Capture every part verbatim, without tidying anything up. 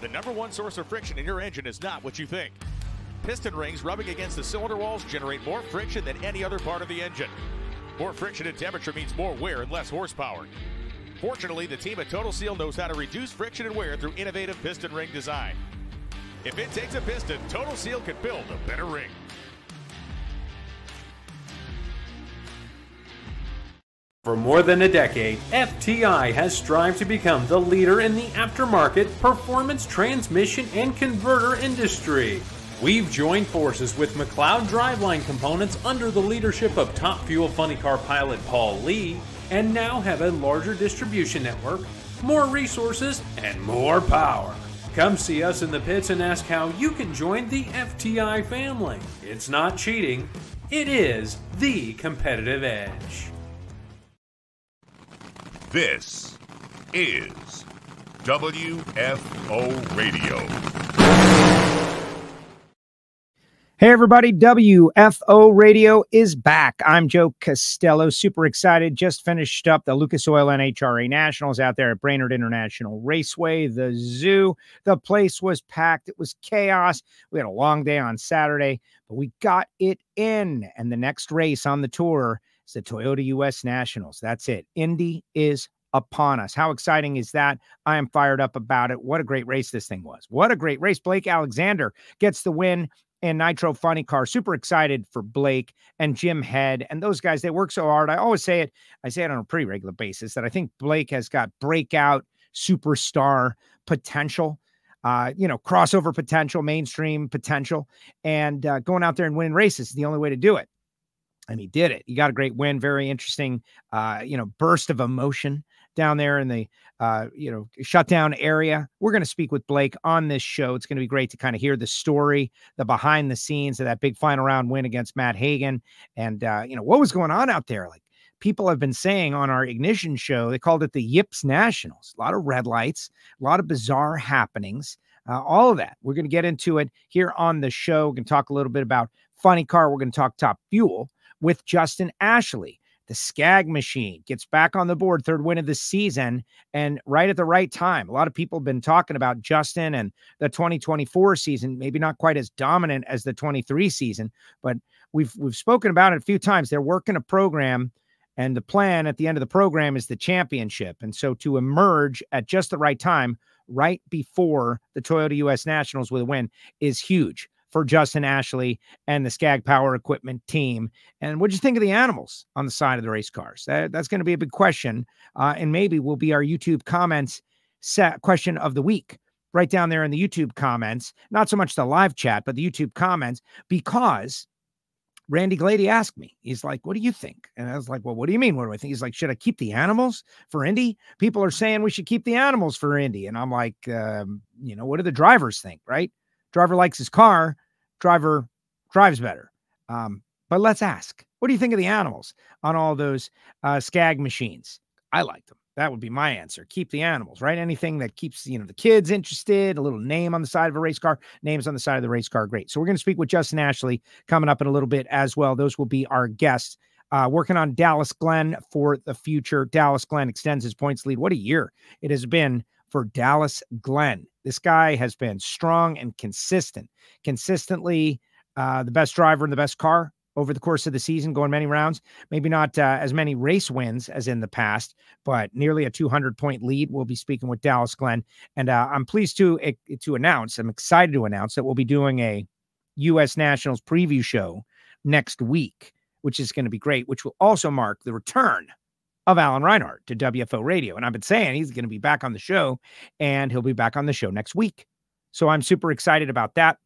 The number one source of friction in your engine is not what you think. Piston rings rubbing against the cylinder walls generate more friction than any other part of the engine. More friction and temperature means more wear and less horsepower. Fortunately, the team at Total Seal knows how to reduce friction and wear through innovative piston ring design. If it takes a piston, Total Seal can build a better ring. For more than a decade, F T I has strived to become the leader in the aftermarket performance transmission and converter industry. We've joined forces with McLeod Driveline Components under the leadership of Top Fuel Funny Car pilot Paul Lee, and now have a larger distribution network, more resources, and more power. Come see us in the pits and ask how you can join the F T I family. It's not cheating, it is the competitive edge. This is W F O Radio. Hey everybody, W F O Radio is back. I'm Joe Costello, super excited. Just finished up the Lucas Oil and H R A Nationals out there at Brainerd International Raceway, the zoo. The place was packed. It was chaos. We had a long day on Saturday, but we got it in. And the next race on the tour, the Toyota U S Nationals. That's it. Indy is upon us. How exciting is that? I am fired up about it. What a great race this thing was. What a great race. Blake Alexander gets the win in Nitro Funny Car. Super excited for Blake and Jim Head and those guys. They work so hard. I always say it. I say it on a pretty regular basis that I think Blake has got breakout superstar potential. Uh, you know, crossover potential, mainstream potential, and uh, going out there and winning races is the only way to do it. And he did it. He got a great win. Very interesting, uh, you know, burst of emotion down there in the, uh, you know, shutdown area. We're going to speak with Blake on this show. It's going to be great to kind of hear the story, the behind the scenes of that big final round win against Matt Hagan. And, uh, you know, what was going on out there? Like people have been saying on our Ignition show, they called it the Yips Nationals. A lot of red lights, a lot of bizarre happenings, uh, all of that. We're going to get into it here on the show. We're going to talk a little bit about Funny Car. We're going to talk Top Fuel with Justin Ashley. The Scag Machine gets back on the board, third win of the season, and right at the right time. A lot of people have been talking about Justin and the twenty twenty-four season, maybe not quite as dominant as the twenty-three season, but we've we've spoken about it a few times. They're working a program, and the plan at the end of the program is the championship. And so to emerge at just the right time, right before the Toyota U S Nationals with a win, is huge for Justin Ashley and the Scag Power Equipment team. And what'd you think of the animals on the side of the race cars? That, that's going to be a big question. Uh, and maybe will be our YouTube comments set question of the week right down there in the YouTube comments. Not so much the live chat, but the YouTube comments, because Randy Glady asked me, he's like, what do you think? And I was like, well, what do you mean? What do I think? He's like, should I keep the animals for Indy? People are saying we should keep the animals for Indy. And I'm like, um, you know, what do the drivers think? Right? Driver likes his car. Driver drives better. Um, but let's ask, what do you think of the animals on all those uh, Scag machines? I like them. That would be my answer. Keep the animals, right? Anything that keeps, you know, the kids interested, a little name on the side of a race car, names on the side of the race car. Great. So we're going to speak with Justin Ashley coming up in a little bit as well. Those will be our guests. Uh, working on Dallas Glenn for the future. Dallas Glenn extends his points lead. What a year it has been for Dallas Glenn. This guy has been strong and consistent, consistently uh, the best driver in the best car over the course of the season, going many rounds, maybe not uh, as many race wins as in the past, but nearly a two hundred point lead. We'll be speaking with Dallas Glenn. And uh, I'm pleased to, to announce, I'm excited to announce that we'll be doing a U S Nationals preview show next week, which is going to be great, which will also mark the return of Alan Reinhardt to W F O Radio. And I've been saying he's going to be back on the show, and he'll be back on the show next week. So I'm super excited about that.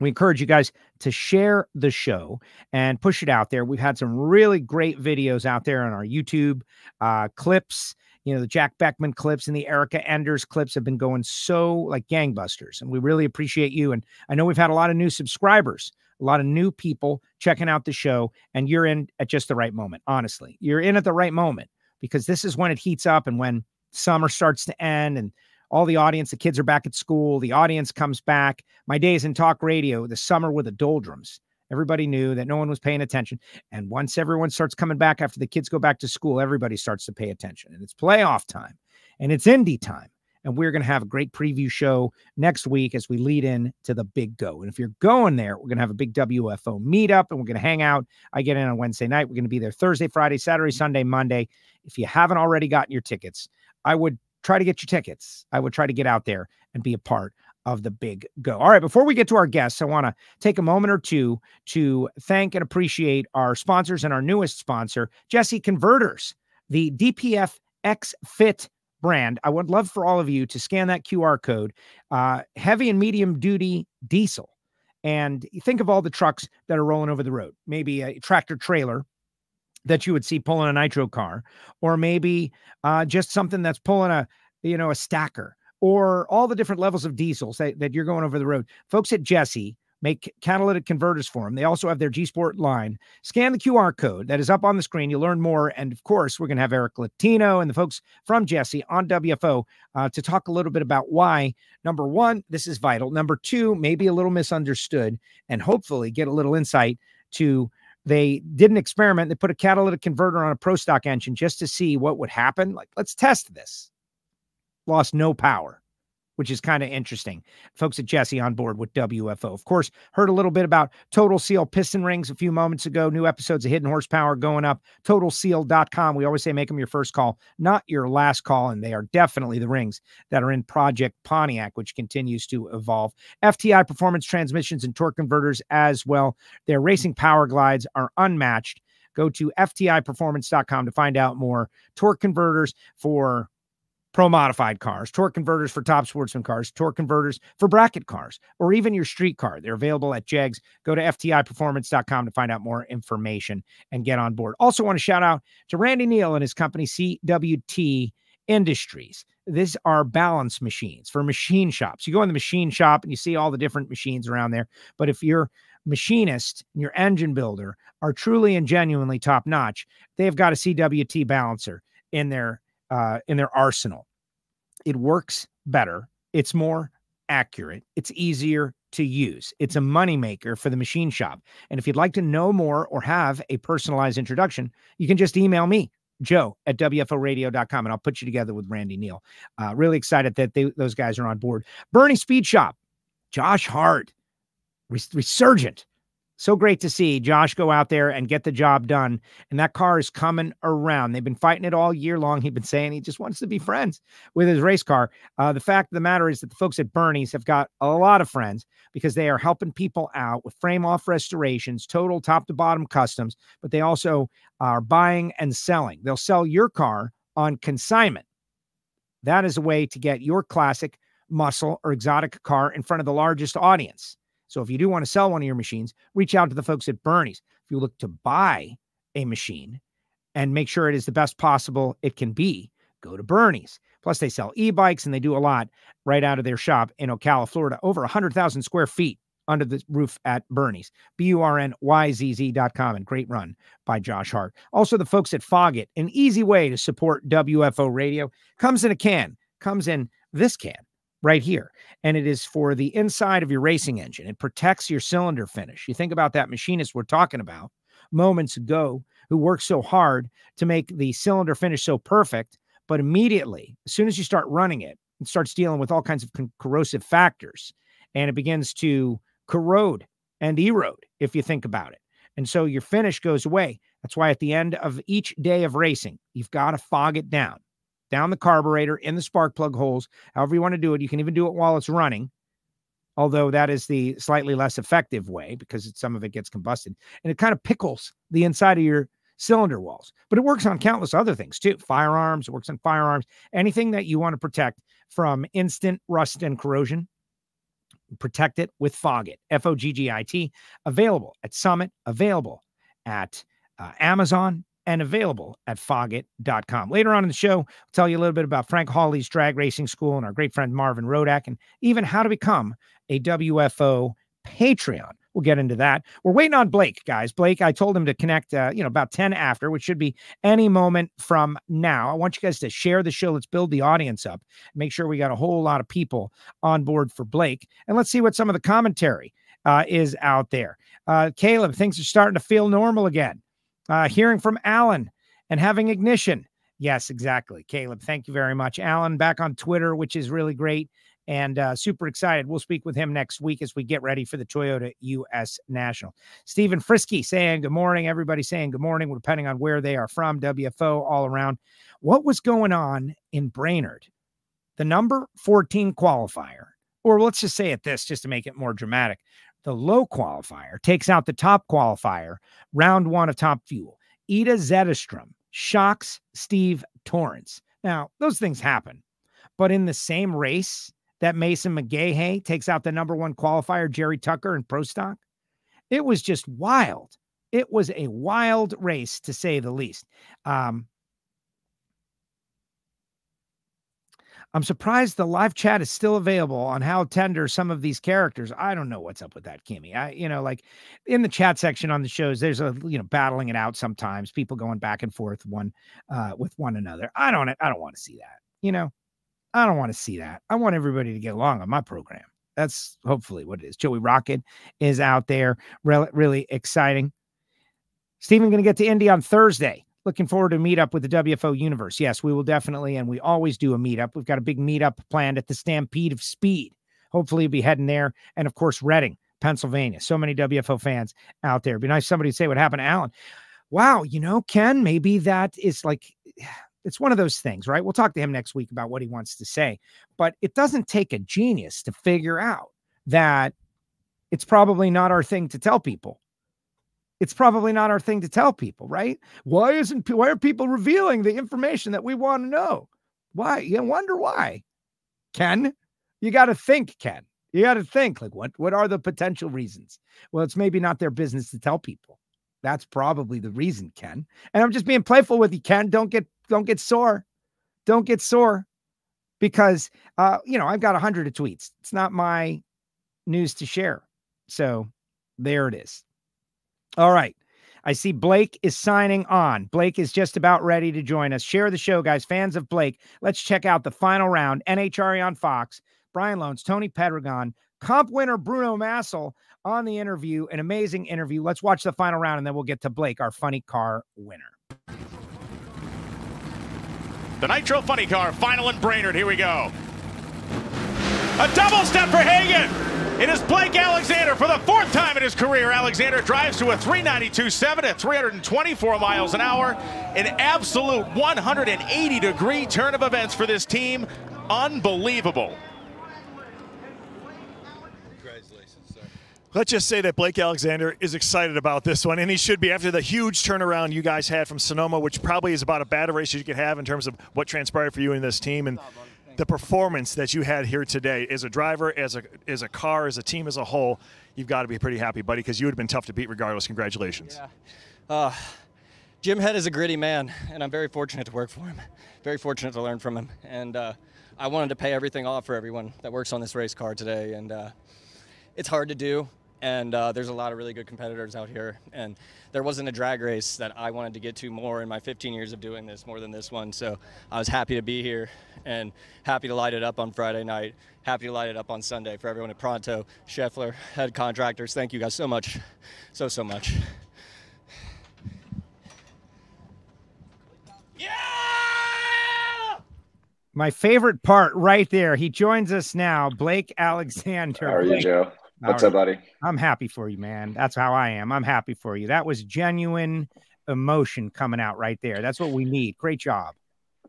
We encourage you guys to share the show and push it out there. We've had some really great videos out there on our YouTube uh, clips. You know, the Jack Beckman clips and the Erica Enders clips have been going so like gangbusters, and we really appreciate you. And I know we've had a lot of new subscribers, a lot of new people checking out the show, and you're in at just the right moment. Honestly, you're in at the right moment, because this is when it heats up and when summer starts to end and all the audience, the kids are back at school, the audience comes back. My days in talk radio, the summer with the doldrums. Everybody knew that no one was paying attention. And once everyone starts coming back after the kids go back to school, everybody starts to pay attention. And it's playoff time and it's Indy time. And we're going to have a great preview show next week as we lead in to the big go. And if you're going there, we're going to have a big W F O meetup and we're going to hang out. I get in on Wednesday night. We're going to be there Thursday, Friday, Saturday, Sunday, Monday. If you haven't already gotten your tickets, I would try to get your tickets. I would try to get out there and be a part of the big go. All right, before we get to our guests, I want to take a moment or two to thank and appreciate our sponsors and our newest sponsor, Jesse Converters, the D P F X-Fit brand. I would love for all of you to scan that Q R code, uh, heavy and medium duty diesel. And think of all the trucks that are rolling over the road, maybe a tractor trailer that you would see pulling a nitro car, or maybe uh, just something that's pulling a, you know, a stacker, or all the different levels of diesels that, that you're going over the road. Folks at Jesse make catalytic converters for them. They also have their G-Sport line. Scan the Q R code that is up on the screen. You'll learn more. And of course, we're going to have Eric Latino and the folks from Jesse on W F O uh, to talk a little bit about why, number one, this is vital. Number two, maybe a little misunderstood, and hopefully get a little insight to. They did an experiment. They put a catalytic converter on a pro stock engine just to see what would happen. Like, let's test this. Lost no power, which is kind of interesting. Folks at Jesse on board with W F O. Of course, heard a little bit about Total Seal piston rings a few moments ago. New episodes of Hidden Horsepower going up. Total Seal dot com. We always say make them your first call, not your last call. And they are definitely the rings that are in Project Pontiac, which continues to evolve. F T I Performance Transmissions and Torque Converters as well. Their racing power glides are unmatched. Go to F T I Performance dot com to find out more. Torque Converters for pro modified cars, torque converters for top sportsman cars, torque converters for bracket cars, or even your street car. They're available at Jegs. Go to F T I Performance dot com to find out more information and get on board. Also want to shout out to Randy Neal and his company, C W T Industries. These are balance machines for machine shops. You go in the machine shop and you see all the different machines around there. But if you're machinist and your engine builder are truly and genuinely top notch, they've got a C W T balancer in their Uh, in their arsenal. It works better. It's more accurate. It's easier to use. It's a moneymaker for the machine shop. And if you'd like to know more or have a personalized introduction, you can just email me, Joe at W F O radio dot com, and I'll put you together with Randy Neal. Uh, really excited that they, those guys are on board. Bernie Speed Shop, Josh Hart, resurgent. So great to see Josh go out there and get the job done. And that car is coming around. They've been fighting it all year long. He's been saying he just wants to be friends with his race car. Uh, the fact of the matter is that the folks at Bernie's have got a lot of friends because they are helping people out with frame-off restorations, total top-to-bottom customs, but they also are buying and selling. They'll sell your car on consignment. That is a way to get your classic, muscle, or exotic car in front of the largest audience. So if you do want to sell one of your machines, reach out to the folks at Bernie's. If you look to buy a machine and make sure it is the best possible it can be, go to Bernie's. Plus, they sell e-bikes, and they do a lot right out of their shop in Ocala, Florida. Over one hundred thousand square feet under the roof at Bernie's. B U R N Y Z Z dot com, and great run by Josh Hart. Also, the folks at Foggit, an easy way to support W F O Radio. Comes in a can. Comes in this can right here. And it is for the inside of your racing engine. It protects your cylinder finish. You think about that machinist we're talking about moments ago, who worked so hard to make the cylinder finish so perfect, but immediately, as soon as you start running it, it starts dealing with all kinds of corrosive factors, and it begins to corrode and erode, if you think about it. And so your finish goes away. That's why at the end of each day of racing, you've got to fog it down. Down the carburetor, in the spark plug holes, however you want to do it. You can even do it while it's running, although that is the slightly less effective way because it's, some of it gets combusted. And it kind of pickles the inside of your cylinder walls. But it works on countless other things too. Firearms, it works on firearms. Anything that you want to protect from instant rust and corrosion, protect it with Foggit. F O G G I T. Available at Summit, available at uh, Amazon, and available at Foggit dot com. Later on in the show, I'll tell you a little bit about Frank Hawley's Drag Racing School and our great friend Marvin Rodak, and even how to become a W F O Patreon. We'll get into that. We're waiting on Blake, guys. Blake, I told him to connect, uh, you know, about ten after, which should be any moment from now. I want you guys to share the show. Let's build the audience up. Make sure we got a whole lot of people on board for Blake. And let's see what some of the commentary uh, is out there. Uh, Caleb, things are starting to feel normal again. Uh, hearing from Alan and having ignition. Yes, exactly. Caleb, thank you very much. Alan back on Twitter, which is really great, and uh, super excited. We'll speak with him next week as we get ready for the Toyota U S National. Stephen Frisky saying good morning. Everybody saying good morning, depending on where they are from. W F O all around. What was going on in Brainerd? The number fourteen qualifier, or let's just say it this, just to make it more dramatic. The low qualifier takes out the top qualifier, round one of Top Fuel. Ida Zetterstrom shocks Steve Torrence. Now, those things happen. But in the same race that Mason McGahey takes out the number one qualifier, Jerry Tucker and Pro Stock, it was just wild. It was a wild race, to say the least. Um, I'm surprised the live chat is still available on how tender some of these characters. I don't know what's up with that, Kimmy. I, you know, like in the chat section on the shows, there's a, you know, battling it out sometimes, people going back and forth one uh, with one another. I don't, I don't want to see that, you know, I don't want to see that. I want everybody to get along on my program. That's hopefully what it is. Joey Rocket is out there. Re really exciting. Stephen going to get to Indy on Thursday. Looking forward to a meetup with the W F O universe. Yes, we will definitely, and we always do a meetup. We've got a big meetup planned at the Stampede of Speed. Hopefully you'll be heading there. And, of course, Reading, Pennsylvania. So many W F O fans out there. It'd be nice somebody to say what happened to Alan. Wow, you know, Ken, maybe that is like, it's one of those things, right? We'll talk to him next week about what he wants to say. But it doesn't take a genius to figure out that it's probably not our thing to tell people. It's probably not our thing to tell people, right? Why isn't, why are people revealing the information that we want to know? Why? You wonder why. Ken, you got to think, Ken. You got to think, like, what, what are the potential reasons? Well, it's maybe not their business to tell people. That's probably the reason, Ken. And I'm just being playful with you, Ken. Don't get, don't get sore. Don't get sore because, uh, you know, I've got a hundred of tweets. It's not my news to share. So there it is. All right. I see Blake is signing on. Blake is just about ready to join us. Share the show, guys. Fans of Blake, let's check out the final round. N H R A on Fox, Brian Loans, Tony Pedregon, comp winner Bruno Massel on the interview. An amazing interview. Let's watch the final round, and then we'll get to Blake, our funny car winner. The Nitro Funny Car final in Brainerd. Here we go. A double step for Hagan. It is Blake Alexander for the fourth time in his career. Alexander drives to a three ninety-two point seven at three hundred twenty-four miles an hour. An absolute one hundred eighty degree turn of events for this team. Unbelievable. Congratulations, sir. Let's just say that Blake Alexander is excited about this one, and he should be after the huge turnaround you guys had from Sonoma, which probably is about as bad a race as you could have in terms of what transpired for you and this team. And the performance that you had here today, as a driver, as a as a car, as a team, as a whole, you've got to be pretty happy, buddy, because you would have been tough to beat regardless. Congratulations. Yeah. Uh, Jim Head is a gritty man, and I'm very fortunate to work for him. Very fortunate to learn from him. And uh, I wanted to pay everything off for everyone that works on this race car today. And uh, it's hard to do, and uh, there's a lot of really good competitors out here. And there wasn't a drag race that I wanted to get to more in my fifteen years of doing this, more than this one. So I was happy to be here, and happy to light it up on Friday night, happy to light it up on Sunday for everyone at Pronto, Scheffler, head contractors. Thank you guys so much, so, so much. Yeah! My favorite part right there. He joins us now, Blake Alexander. How are you, Joe? What's up, buddy? I'm happy for you, man. That's how I am. I'm happy for you. That was genuine emotion coming out right there. That's what we need. Great job.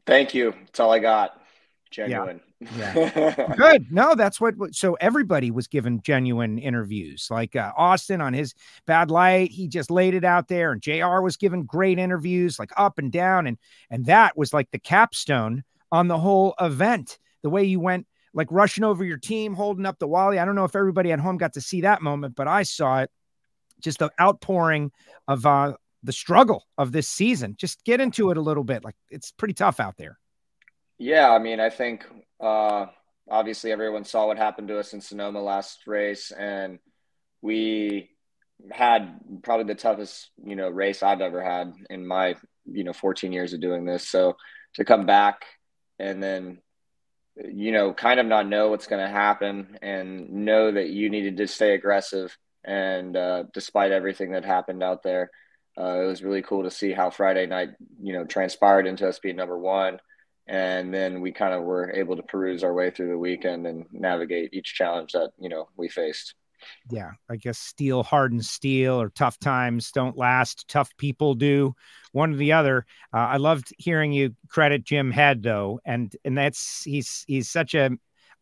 Thank you. That's all I got. Genuine. Yeah. Yeah. Good. No, that's what, so everybody was given genuine interviews, like uh, Austin on his Bad Light. He just laid it out there, and J R was given great interviews, like up and down. And, and that was like the capstone on the whole event, the way you went, like rushing over your team, holding up the Wally. I don't know if everybody at home got to see that moment, but I saw it. Just the outpouring of uh, the struggle of this season. Just get into it a little bit. Like, it's pretty tough out there. Yeah, I mean, I think uh, obviously everyone saw what happened to us in Sonoma last race, and we had probably the toughest, you know, race I've ever had in my, you know, fourteen years of doing this. So to come back and then, you know, kind of not know what's going to happen, and know that you needed to stay aggressive. And uh, despite everything that happened out there, Uh, it was really cool to see how Friday night, you know, transpired into us being number one. And then we kind of were able to peruse our way through the weekend and navigate each challenge that, you know, we faced. Yeah, I guess steel hardens steel, or tough times don't last, tough people do, one or the other. Uh, I loved hearing you credit Jim Head, though. And and that's he's he's such a,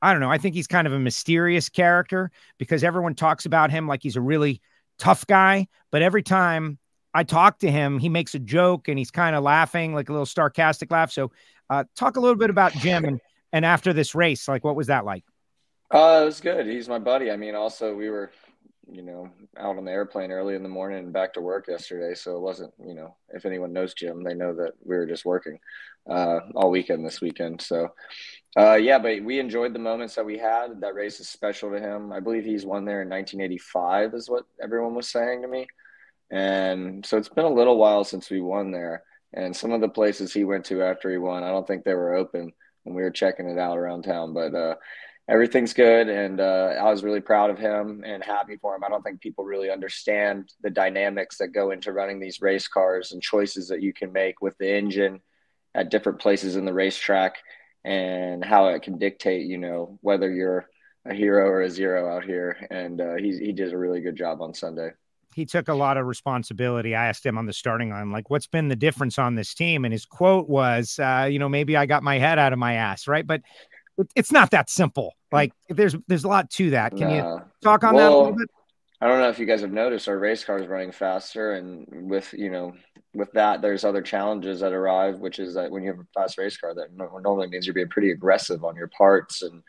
I don't know, I think he's kind of a mysterious character, because everyone talks about him like he's a really tough guy. But every time I talk to him, he makes a joke and he's kind of laughing, like a little sarcastic laugh. So uh, talk a little bit about Jim and, and after this race, like, what was that like? Uh, it was good. He's my buddy. I mean, also we were, you know, out on the airplane early in the morning and back to work yesterday. So it wasn't, you know, if anyone knows Jim, they know that we were just working uh, all weekend this weekend. So, uh, yeah, but we enjoyed the moments that we had. That race is special to him. I believe he's won there in nineteen eighty-five is what everyone was saying to me. And so it's been a little while since we won there. And some of the places he went to after he won, I don't think they were open when we were checking it out around town. But, uh, everything's good, and uh, I was really proud of him and happy for him. I don't think people really understand the dynamics that go into running these race cars and choices that you can make with the engine at different places in the racetrack, and how it can dictate, you know, whether you're a hero or a zero out here. And uh, he, he did a really good job on Sunday. He took a lot of responsibility. I asked him on the starting line, like, what's been the difference on this team? And his quote was, uh, you know, maybe I got my head out of my ass, right? But it's not that simple. Like, there's there's a lot to that. Can nah. you talk on well, that a little bit? I don't know if you guys have noticed, our race car is running faster, and with you know with that, there's other challenges that arrive, which is that when you have a fast race car, that normally means you're being pretty aggressive on your parts, and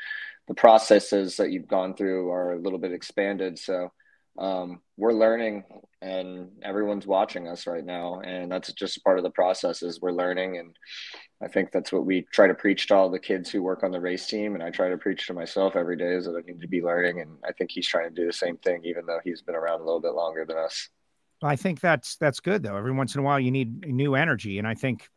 the processes that you've gone through are a little bit expanded. So um, we're learning, and everyone's watching us right now, and that's just part of the process. Is we're learning, and I think that's what we try to preach to all the kids who work on the race team. And I try to preach to myself every day, is that I need to be learning. And I think he's trying to do the same thing, even though he's been around a little bit longer than us. I think that's, that's good though. Every once in a while you need new energy. And I think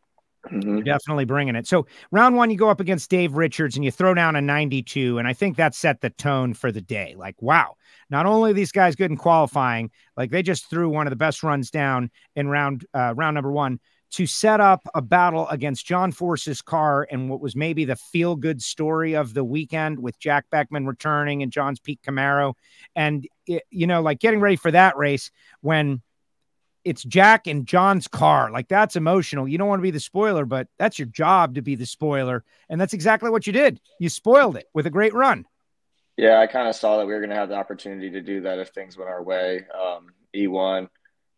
mm-hmm. you're definitely bringing it. So round one, you go up against Dave Richards and you throw down a ninety-two. And I think that set the tone for the day. Like, wow, not only are these guys good in qualifying, like they just threw one of the best runs down in round, uh, round number one, to set up a battle against John Force's car and what was maybe the feel-good story of the weekend, with Jack Beckman returning and John's Pete Camaro. And, it, you know, like getting ready for that race when it's Jack and John's car, like that's emotional. You don't want to be the spoiler, but that's your job to be the spoiler. And that's exactly what you did. You spoiled it with a great run. Yeah, I kind of saw that we were going to have the opportunity to do that if things went our way. Um, E one.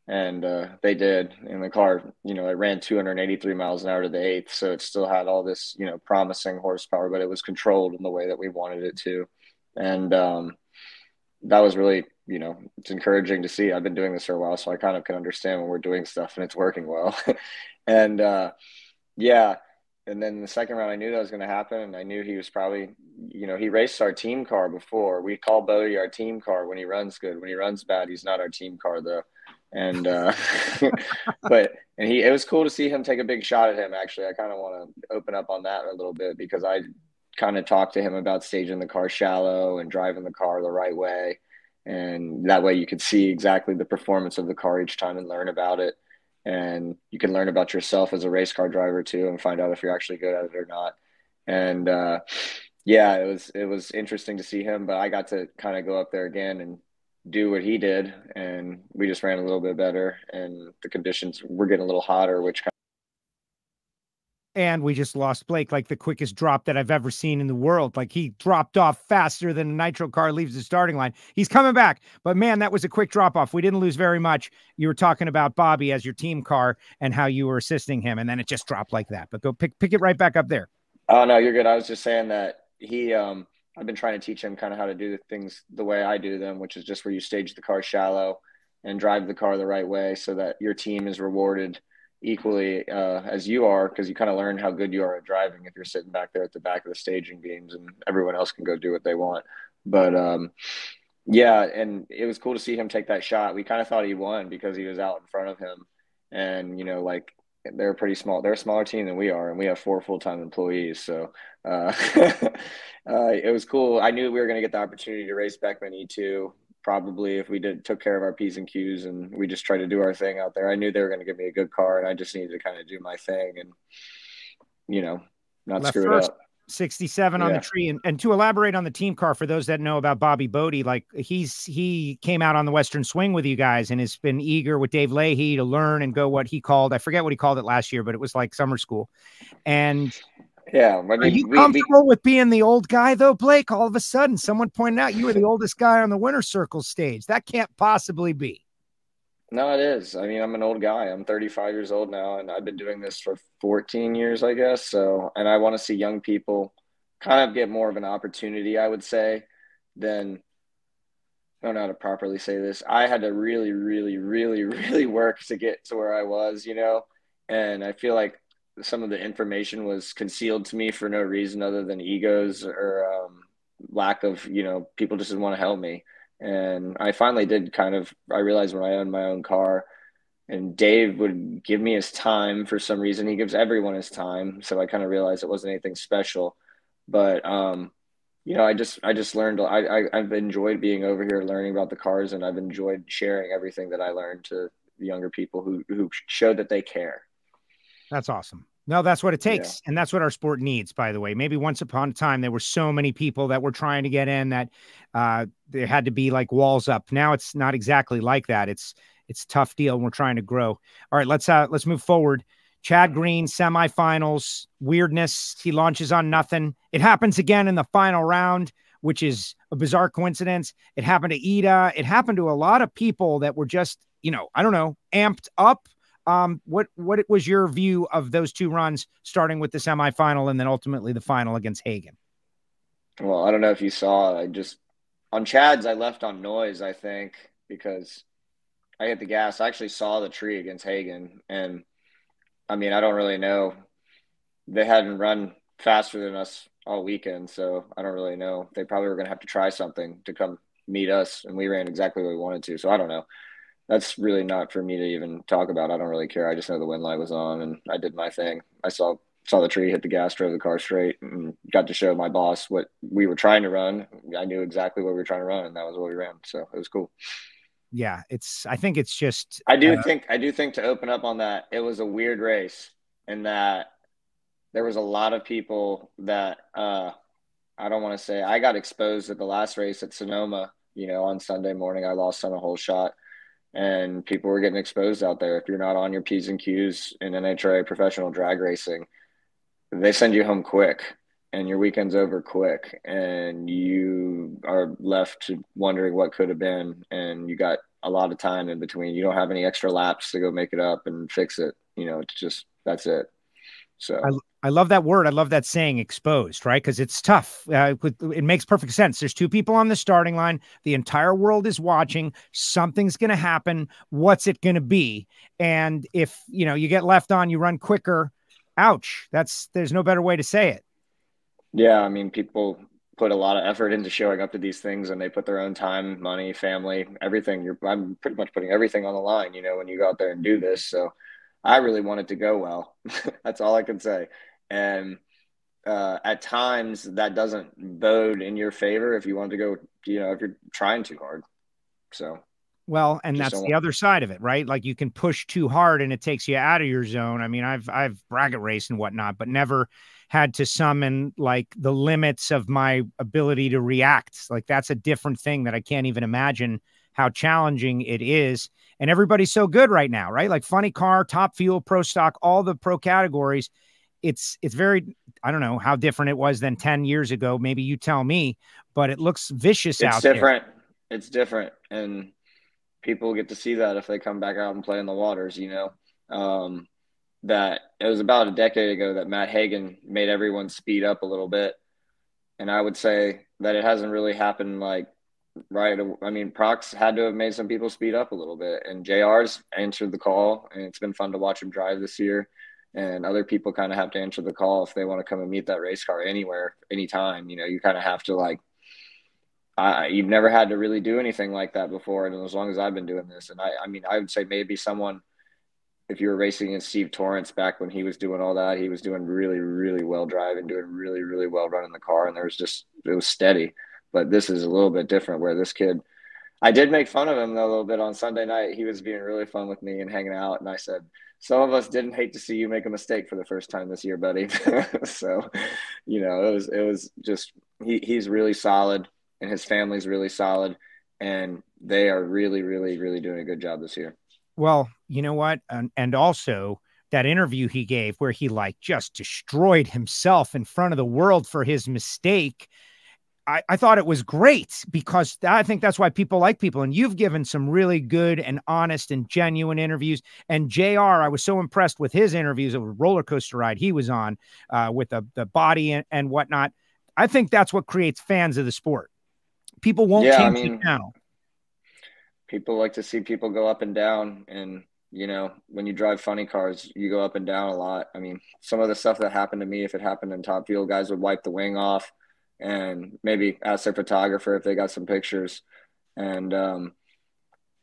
And uh, they did. And the car, you know, it ran two hundred eighty-three miles an hour to the eighth. So it still had all this, you know, promising horsepower, but it was controlled in the way that we wanted it to. And um, that was really, you know, it's encouraging to see. I've been doing this for a while, so I kind of can understand when we're doing stuff and it's working well. and uh, yeah. And then the second round, I knew that was going to happen. And I knew he was probably, you know, he raced our team car before. We call Bodie our team car when he runs good. When he runs bad, he's not our team car though. And, uh, but, and he, it was cool to see him take a big shot at him. Actually, I kind of want to open up on that a little bit, because I kind of talked to him about staging the car shallow and driving the car the right way. And that way you could see exactly the performance of the car each time and learn about it. And you can learn about yourself as a race car driver too, and find out if you're actually good at it or not. And, uh, yeah, it was, it was interesting to see him, but I got to kind of go up there again and do what he did, and we just ran a little bit better, and the conditions were getting a little hotter, which kind of... And we just lost Blake, like the quickest drop that I've ever seen in the world. Like, he dropped off faster than a nitro car leaves the starting line. He's coming back, but man, that was a quick drop off. We didn't lose very much. You were talking about Bobby as your team car and how you were assisting him, and then it just dropped like that. But go pick pick it right back up there. Oh no, you're good. I was just saying that he um I've been trying to teach him kind of how to do the things the way I do them, which is just where you stage the car shallow and drive the car the right way, so that your team is rewarded equally uh, as you are, because you kind of learn how good you are at driving if you're sitting back there at the back of the staging beams and everyone else can go do what they want. But um, yeah, and it was cool to see him take that shot. We kind of thought he won because he was out in front of him, and, you know, like, they're pretty small. They're a smaller team than we are, and we have four full-time employees. So uh, uh, it was cool. I knew we were going to get the opportunity to race Beckman E two probably if we did took care of our P's and Q's and we just tried to do our thing out there. I knew they were going to give me a good car, and I just needed to kind of do my thing and, you know, not left screw it up. sixty-seven yeah. on the tree. And, and to elaborate on the team car, for those that know about Bobby Bode, like he's, he came out on the Western Swing with you guys and has been eager with Dave Leahy to learn and go what he called, I forget what he called it last year, but it was like summer school. And yeah, when are you we, comfortable we, with being the old guy though, Blake? All of a sudden someone pointed out you were the oldest guy on the winner's circle stage. That can't possibly be. No, it is. I mean, I'm an old guy. I'm thirty-five years old now, and I've been doing this for fourteen years, I guess. So, and I want to see young people kind of get more of an opportunity, I would say, than – I don't know how to properly say this. I had to really, really, really, really work to get to where I was, you know, and I feel like some of the information was concealed to me for no reason other than egos or um, lack of, you know, people just didn't want to help me. And I finally did kind of, I realized when I owned my own car and Dave would give me his time for some reason. He gives everyone his time. So I kind of realized it wasn't anything special, but, um, you know, I just, I just learned, I, I, I've enjoyed being over here learning about the cars, and I've enjoyed sharing everything that I learned to the younger people who, who showed that they care. That's awesome. No, that's what it takes. Yeah. And that's what our sport needs, by the way. Maybe once upon a time, there were so many people that were trying to get in that uh, there had to be like walls up. Now it's not exactly like that. It's it's a tough deal. And we're trying to grow. All right, let's uh, let's move forward. Chad Green, semifinals, weirdness. He launches on nothing. It happens again in the final round, which is a bizarre coincidence. It happened to Ida. It happened to a lot of people that were just, you know, I don't know, amped up. Um, what, what was your view of those two runs, starting with the semifinal and then ultimately the final against Hagan? Well, I don't know if you saw, I just, on Chad's, I left on noise, I think, because I hit the gas. I actually saw the tree against Hagan. And I mean, I don't really know. They hadn't run faster than us all weekend. So I don't really know. They probably were going to have to try something to come meet us. And we ran exactly what we wanted to. So I don't know. That's really not for me to even talk about. I don't really care. I just know the wind light was on, and I did my thing. I saw saw the tree, hit the gas, drove the car straight, and got to show my boss what we were trying to run. I knew exactly what we were trying to run, and that was what we ran. So it was cool. Yeah, it's. I think it's just. I do uh, think. I do think to open up on that, it was a weird race, and that there was a lot of people that uh, I don't want to say. I got exposed at the last race at Sonoma. You know, on Sunday morning, I lost on a hole shot. And people were getting exposed out there. If you're not on your P's and Q's in N H R A professional drag racing, they send you home quick, and your weekend's over quick, and you are left wondering what could have been, and you got a lot of time in between. You don't have any extra laps to go make it up and fix it. You know, it's just that's it. So I, I love that word. I love that saying, exposed, right? Because it's tough. Uh, it makes perfect sense. There's two people on the starting line. The entire world is watching. Something's going to happen. What's it going to be? And if, you know, you get left on, you run quicker. Ouch. That's there's no better way to say it. Yeah. I mean, people put a lot of effort into showing up to these things, and they put their own time, money, family, everything. You're I'm pretty much putting everything on the line, you know, when you go out there and do this. So I really wanted to go well. That's all I can say. And uh, at times that doesn't bode in your favor if you want to go, you know, if you're trying too hard. So, well, and that's the other side of it, right? Like you can push too hard and it takes you out of your zone. I mean, I've, I've bracket raced and whatnot, but never had to summon like the limits of my ability to react. Like that's a different thing that I can't even imagine how challenging it is. And everybody's so good right now, right? Like Funny Car, Top Fuel, Pro Stock, all the pro categories. It's, it's very, I don't know how different it was than ten years ago. Maybe you tell me, but it looks vicious out there. It's different. It's different. And people get to see that if they come back out and play in the waters, you know, um, that it was about a decade ago that Matt Hagan made everyone speed up a little bit. And I would say that it hasn't really happened like, right. I mean, Prox had to have made some people speed up a little bit, and J R's answered the call, and it's been fun to watch him drive this year. And other people kind of have to answer the call if they want to come and meet that race car anywhere, anytime. You know, you kind of have to like, I, you've never had to really do anything like that before. And as long as I've been doing this, and I, I mean, I would say maybe someone, if you were racing against Steve Torrence back when he was doing all that, he was doing really, really well driving, doing really, really well running the car. And there was just, it was steady. But this is a little bit different where this kid I did make fun of him though, a little bit on Sunday night. He was being really fun with me and hanging out. And I said, some of us didn't hate to see you make a mistake for the first time this year, buddy. So, you know, it was, it was just, he, he's really solid and his family's really solid and they are really, really, really doing a good job this year. Well, you know what? And, and also that interview he gave where he like just destroyed himself in front of the world for his mistake. I, I thought it was great because I think that's why people like people. And you've given some really good and honest and genuine interviews. And J R, I was so impressed with his interviews. It was a roller coaster ride he was on uh, with the, the body and, and whatnot. I think that's what creates fans of the sport. People won't yeah, change I mean, it now. People like to see people go up and down. And, you know, when you drive funny cars, you go up and down a lot. I mean, some of the stuff that happened to me, if it happened in Top Fuel, guys would wipe the wing off and maybe ask their photographer if they got some pictures. And um,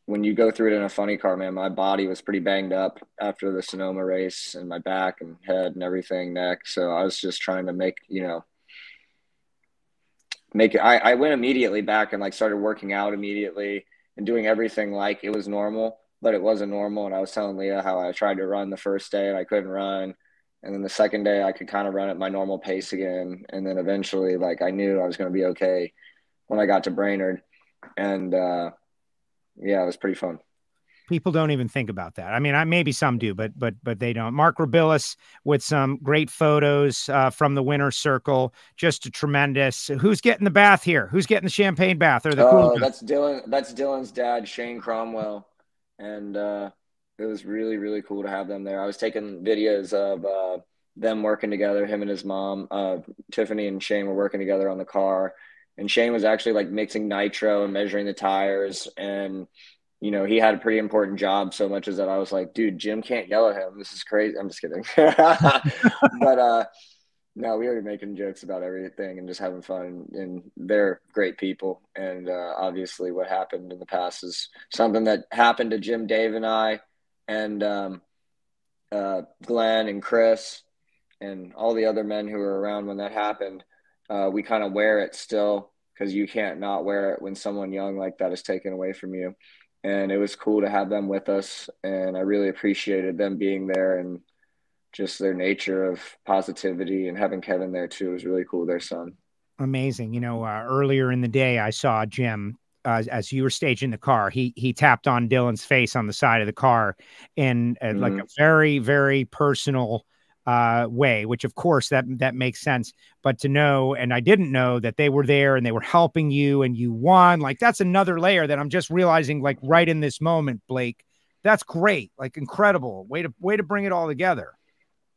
when you go through it in a funny car, man, my body was pretty banged up after the Sonoma race and my back and head and everything, neck. So I was just trying to make, you know, make it. I, I went immediately back and like started working out immediately and doing everything like it was normal, but it wasn't normal. And I was telling Leah how I tried to run the first day and I couldn't run. And then the second day I could kind of run at my normal pace again. And then eventually, like, I knew I was going to be okay when I got to Brainerd. And, uh, yeah, it was pretty fun. People don't even think about that. I mean, I maybe some do, but but but they don't. Mark Rabilis with some great photos uh, from the winner's circle. Just a tremendous. Who's getting the bath here? Who's getting the champagne bath? Or the cool uh, that's Dylan. That's Dylan's dad, Shane Cromwell. And, uh, it was really, really cool to have them there. I was taking videos of uh, them working together, him and his mom. Uh, Tiffany and Shane were working together on the car. And Shane was actually, like, mixing nitro and measuring the tires. And, you know, he had a pretty important job so much as that I was like, dude, Jim can't yell at him. This is crazy. I'm just kidding. But, uh, no, we were making jokes about everything and just having fun. And they're great people. And uh, obviously what happened in the past is something that happened to Jim, Dave, and I. And um, uh, Glenn and Chris and all the other men who were around when that happened, uh, we kind of wear it still because you can't not wear it when someone young like that is taken away from you. And it was cool to have them with us. And I really appreciated them being there and just their nature of positivity, and having Kevin there too was really cool, their son. Amazing. You know, uh, earlier in the day, I saw Jim. Uh, as you were staging the car, he he tapped on Dylan's face on the side of the car in uh, mm-hmm. like a very, very personal uh, way, which, of course, that that makes sense. But to know, and I didn't know that they were there and they were helping you and you won. Like, that's another layer that I'm just realizing, like, right in this moment, Blake. That's great. Like, incredible. Way to way to bring it all together.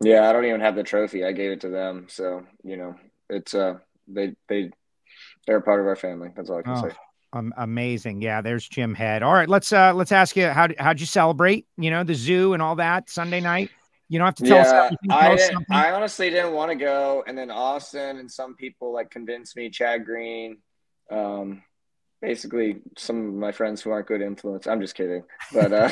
Yeah, I don't even have the trophy. I gave it to them. So, you know, it's uh, they, they, they're a part of our family. That's all I can oh. say. Um, amazing. Yeah. There's Jim Head. All right. Let's, uh, let's ask you, how, how'd you celebrate, you know, the zoo and all that Sunday night? You don't have to tell yeah, us. I, didn't, something. I honestly didn't want to go. And then Austin and some people like convinced me, Chad Green, um, basically some of my friends who aren't good influence. I'm just kidding. But, uh,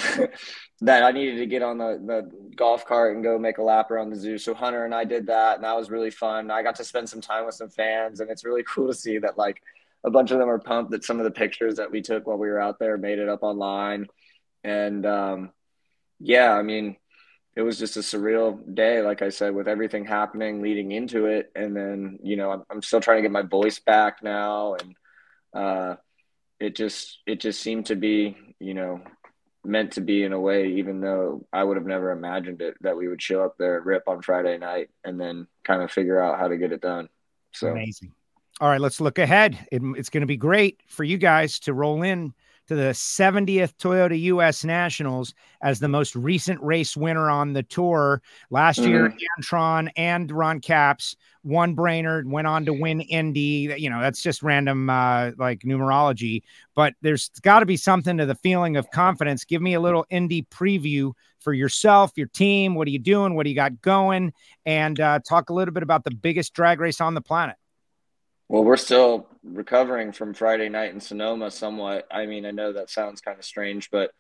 that I needed to get on the, the golf cart and go make a lap around the zoo. So Hunter and I did that, and that was really fun. I got to spend some time with some fans, and it's really cool to see that, like, a bunch of them are pumped that some of the pictures that we took while we were out there made it up online. And, um, yeah, I mean, it was just a surreal day, like I said, with everything happening leading into it. And then, you know, I'm, I'm still trying to get my voice back now. And uh, it just it just seemed to be, you know, meant to be in a way, even though I would have never imagined it, that we would show up there at R I P on Friday night and then kind of figure out how to get it done. So amazing. All right, let's look ahead. It, it's going to be great for you guys to roll in to the seventieth Toyota U S Nationals as the most recent race winner on the tour. Last mm-hmm. year, Antron and Ron Capps won Brainerd, went on to win Indy. You know, that's just random, uh, like, numerology. But there's got to be something to the feeling of confidence. Give me a little Indy preview for yourself, your team. What are you doing? What do you got going? And uh, talk a little bit about the biggest drag race on the planet. Well, we're still recovering from Friday night in Sonoma somewhat. I mean, I know that sounds kind of strange, but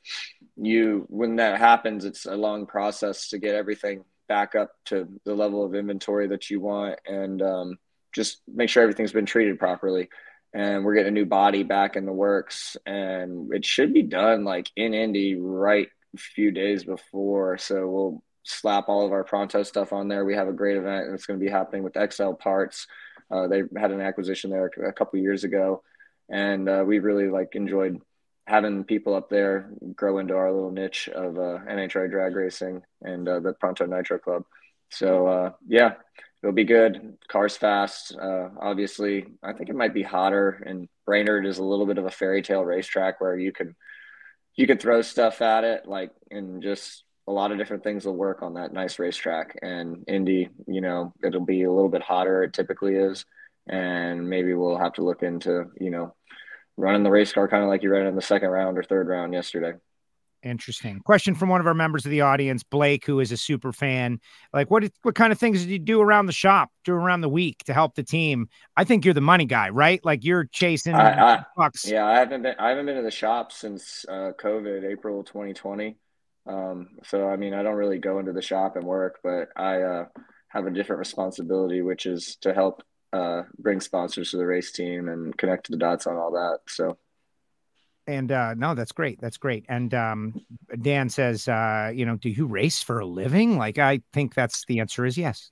you, when that happens, it's a long process to get everything back up to the level of inventory that you want, and um, just make sure everything's been treated properly. and we're getting a new body back in the works, and it should be done like in Indy right a few days before. So we'll slap all of our Pronto stuff on there. We have a great event, and it's going to be happening with X L Parts. Uh, they had an acquisition there a couple years ago, and uh, we really like enjoyed having people up there grow into our little niche of uh, N H R A drag racing and uh, the Pronto Nitro Club. So uh, yeah, it'll be good. Cars fast. Uh, obviously, I think it might be hotter, and Brainerd is a little bit of a fairy tale racetrack where you could you could throw stuff at it, like, and just a lot of different things will work on that nice racetrack. And Indy, you know, it'll be a little bit hotter. It typically is. And maybe we'll have to look into, you know, running the race car kind of like you ran in the second round or third round yesterday. Interesting question from one of our members of the audience, Blake, who is a super fan. Like, what, what kind of things do you do around the shop, do around the week to help the team? I think you're the money guy, right? Like, you're chasing I, I, bucks. Yeah. I haven't been, I haven't been to the shop since uh, COVID, April twenty twenty. Um, so, I mean, I don't really go into the shop and work, but I, uh, have a different responsibility, which is to help, uh, bring sponsors to the race team and connect the dots on all that. So. And, uh, no, that's great. That's great. And, um, Dan says, uh, you know, do you race for a living? Like, I think that's the answer is yes.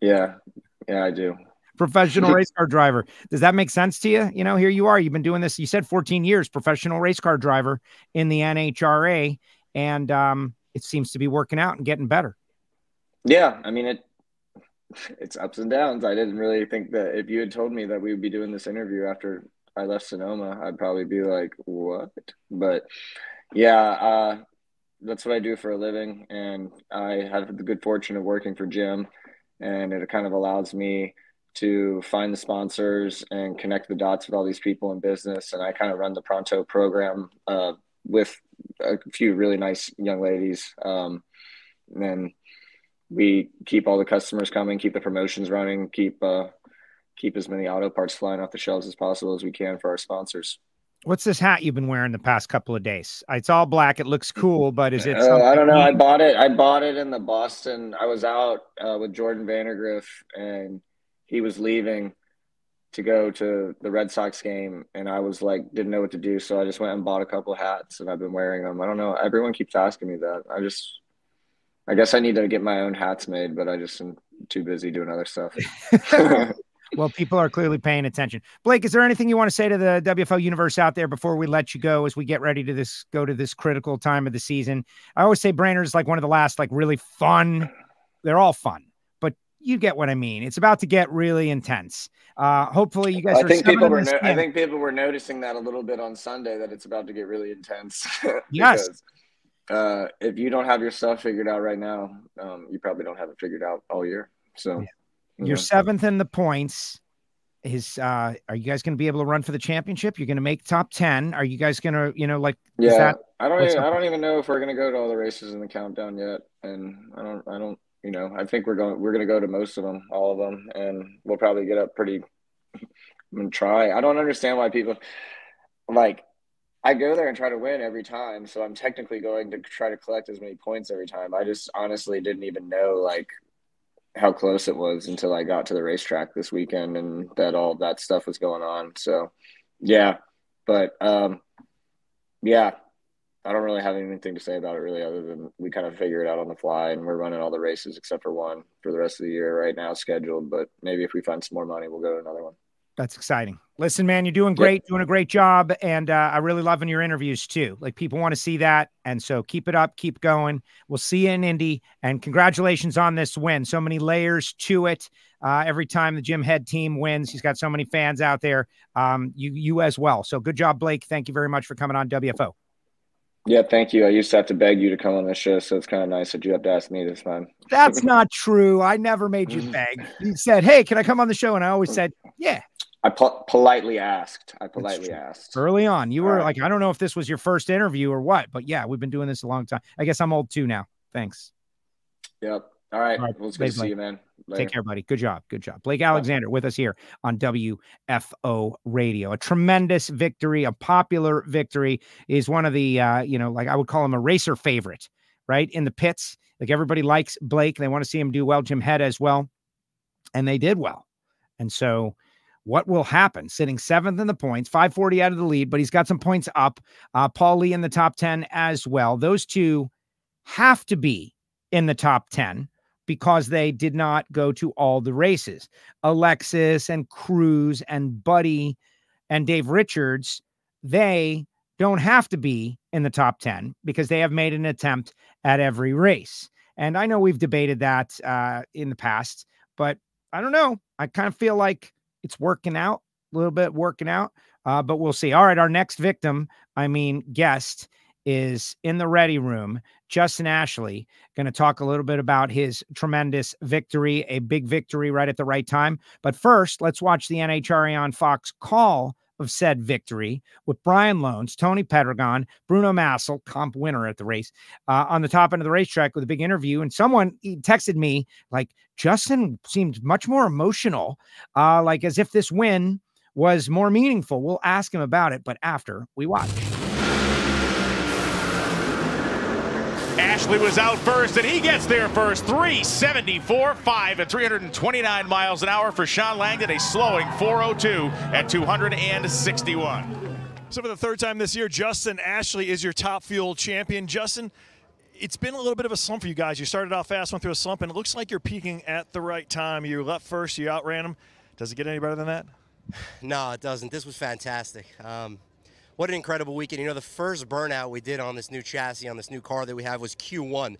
Yeah. Yeah, I do. Professional race car driver. Does that make sense to you? You know, here you are, you've been doing this, you said fourteen years, professional race car driver in the N H R A. And um, it seems to be working out and getting better. Yeah, I mean, it. it's ups and downs. I didn't really think that if you had told me that we would be doing this interview after I left Sonoma, I'd probably be like, what? But, yeah, uh, that's what I do for a living. And I have the good fortune of working for Jim. And it kind of allows me to find the sponsors and connect the dots with all these people in business. And I kind of run the Pronto program uh, with – a few really nice young ladies. Um, and then we keep all the customers coming, keep the promotions running, keep, uh, keep as many auto parts flying off the shelves as possible as we can for our sponsors. What's this hat you've been wearing the past couple of days? It's all black. It looks cool, but is it? Uh, I don't know. I bought it. I bought it in the Boston. I was out uh, with Jordan Vandergriff, and he was leaving to go to the Red Sox game, and I was like, didn't know what to do, so I just went and bought a couple hats, and I've been wearing them. I don't know. Everyone keeps asking me that. I just, I guess I need to get my own hats made, but I just am too busy doing other stuff. Well, people are clearly paying attention. Blake, is there anything you want to say to the W F O universe out there before we let you go as we get ready to this go to this critical time of the season? I always say Brainerd is like one of the last like really fun. They're all fun. You get what I mean. It's about to get really intense. Uh, hopefully you guys well, are I think people were no I think people were noticing that a little bit on Sunday, that it's about to get really intense. Yes. Because, uh, if you don't have your stuff figured out right now, um, you probably don't have it figured out all year. So yeah. You're you know. seventh in the points. His, uh, are you guys going to be able to run for the championship? You're going to make top ten. Are you guys going to, you know, like, yeah, is that, I don't, even, I don't even know if we're going to go to all the races in the countdown yet. And I don't, I don't, you know, I think we're going, we're going to go to most of them, all of them, and we'll probably get up pretty and try. I don't understand why people like, I go there and try to win every time. So I'm technically going to try to collect as many points every time. I just honestly didn't even know like how close it was until I got to the racetrack this weekend and that all that stuff was going on. So yeah, but um, yeah. I don't really have anything to say about it really, other than we kind of figure it out on the fly, and we're running all the races except for one for the rest of the year right now scheduled. But maybe if we find some more money, we'll go to another one. That's exciting. Listen, man, you're doing great, yep. doing a great job. And uh, I really loving your interviews too. Like, people want to see that. And so keep it up, keep going. We'll see you in Indy, and congratulations on this win. So many layers to it. Uh, every time the Jim Head team wins, he's got so many fans out there. Um, you, you as well. So good job, Blake. Thank you very much for coming on W F O. Yeah, thank you. I used to have to beg you to come on this show, so it's kind of nice that you have to ask me this time. That's not true. I never made you beg. You said, hey, can I come on the show? And I always said, yeah. I po politely asked. I politely asked. Early on, you were uh, like, I don't know if this was your first interview or what, but yeah, we've been doing this a long time. I guess I'm old too now. Thanks. Yep. All right. All right. Well, it's good to see you, man. Later. Take care, buddy. Good job. Good job. Blake Alexander with us here on W F O Radio. A tremendous victory, a popular victory. Is one of the, uh, you know, like I would call him a racer favorite, right? In the pits. Like, everybody likes Blake. They want to see him do well. Jim Head as well. And they did well. And so what will happen? Sitting seventh in the points, five forty out of the lead, but he's got some points up. Uh, Paul Lee in the top ten as well. Those two have to be in the top ten because they did not go to all the races. Alexis and Cruz and Buddy and Dave Richards, they don't have to be in the top ten because they have made an attempt at every race. And I know we've debated that uh, in the past, but I don't know. I kind of feel like it's working out a little bit, working out, uh, but we'll see. All right. Our next victim, I mean, guest is in the ready room. Justin Ashley, going to talk a little bit about his tremendous victory, a big victory right at the right time. But first, let's watch the N H R A on Fox call of said victory with Brian Loans, Tony Pedregon, Bruno Massel, comp winner at the race, uh, on the top end of the racetrack with a big interview. And someone texted me like, Justin seemed much more emotional, uh, like as if this win was more meaningful. We'll ask him about it, but after we watch. Ashley was out first, and he gets there first. three seventy-four point five at three hundred twenty-nine miles an hour for Sean Langdon, a slowing four oh two at two hundred sixty-one. So for the third time this year, Justin Ashley is your Top Fuel champion. Justin, it's been a little bit of a slump for you guys. You started off fast, went through a slump, and it looks like you're peaking at the right time. You left first, you outran him. Does it get any better than that? No, it doesn't. This was fantastic. Um, What an incredible weekend. You know, the first burnout we did on this new chassis, on this new car that we have, was Q one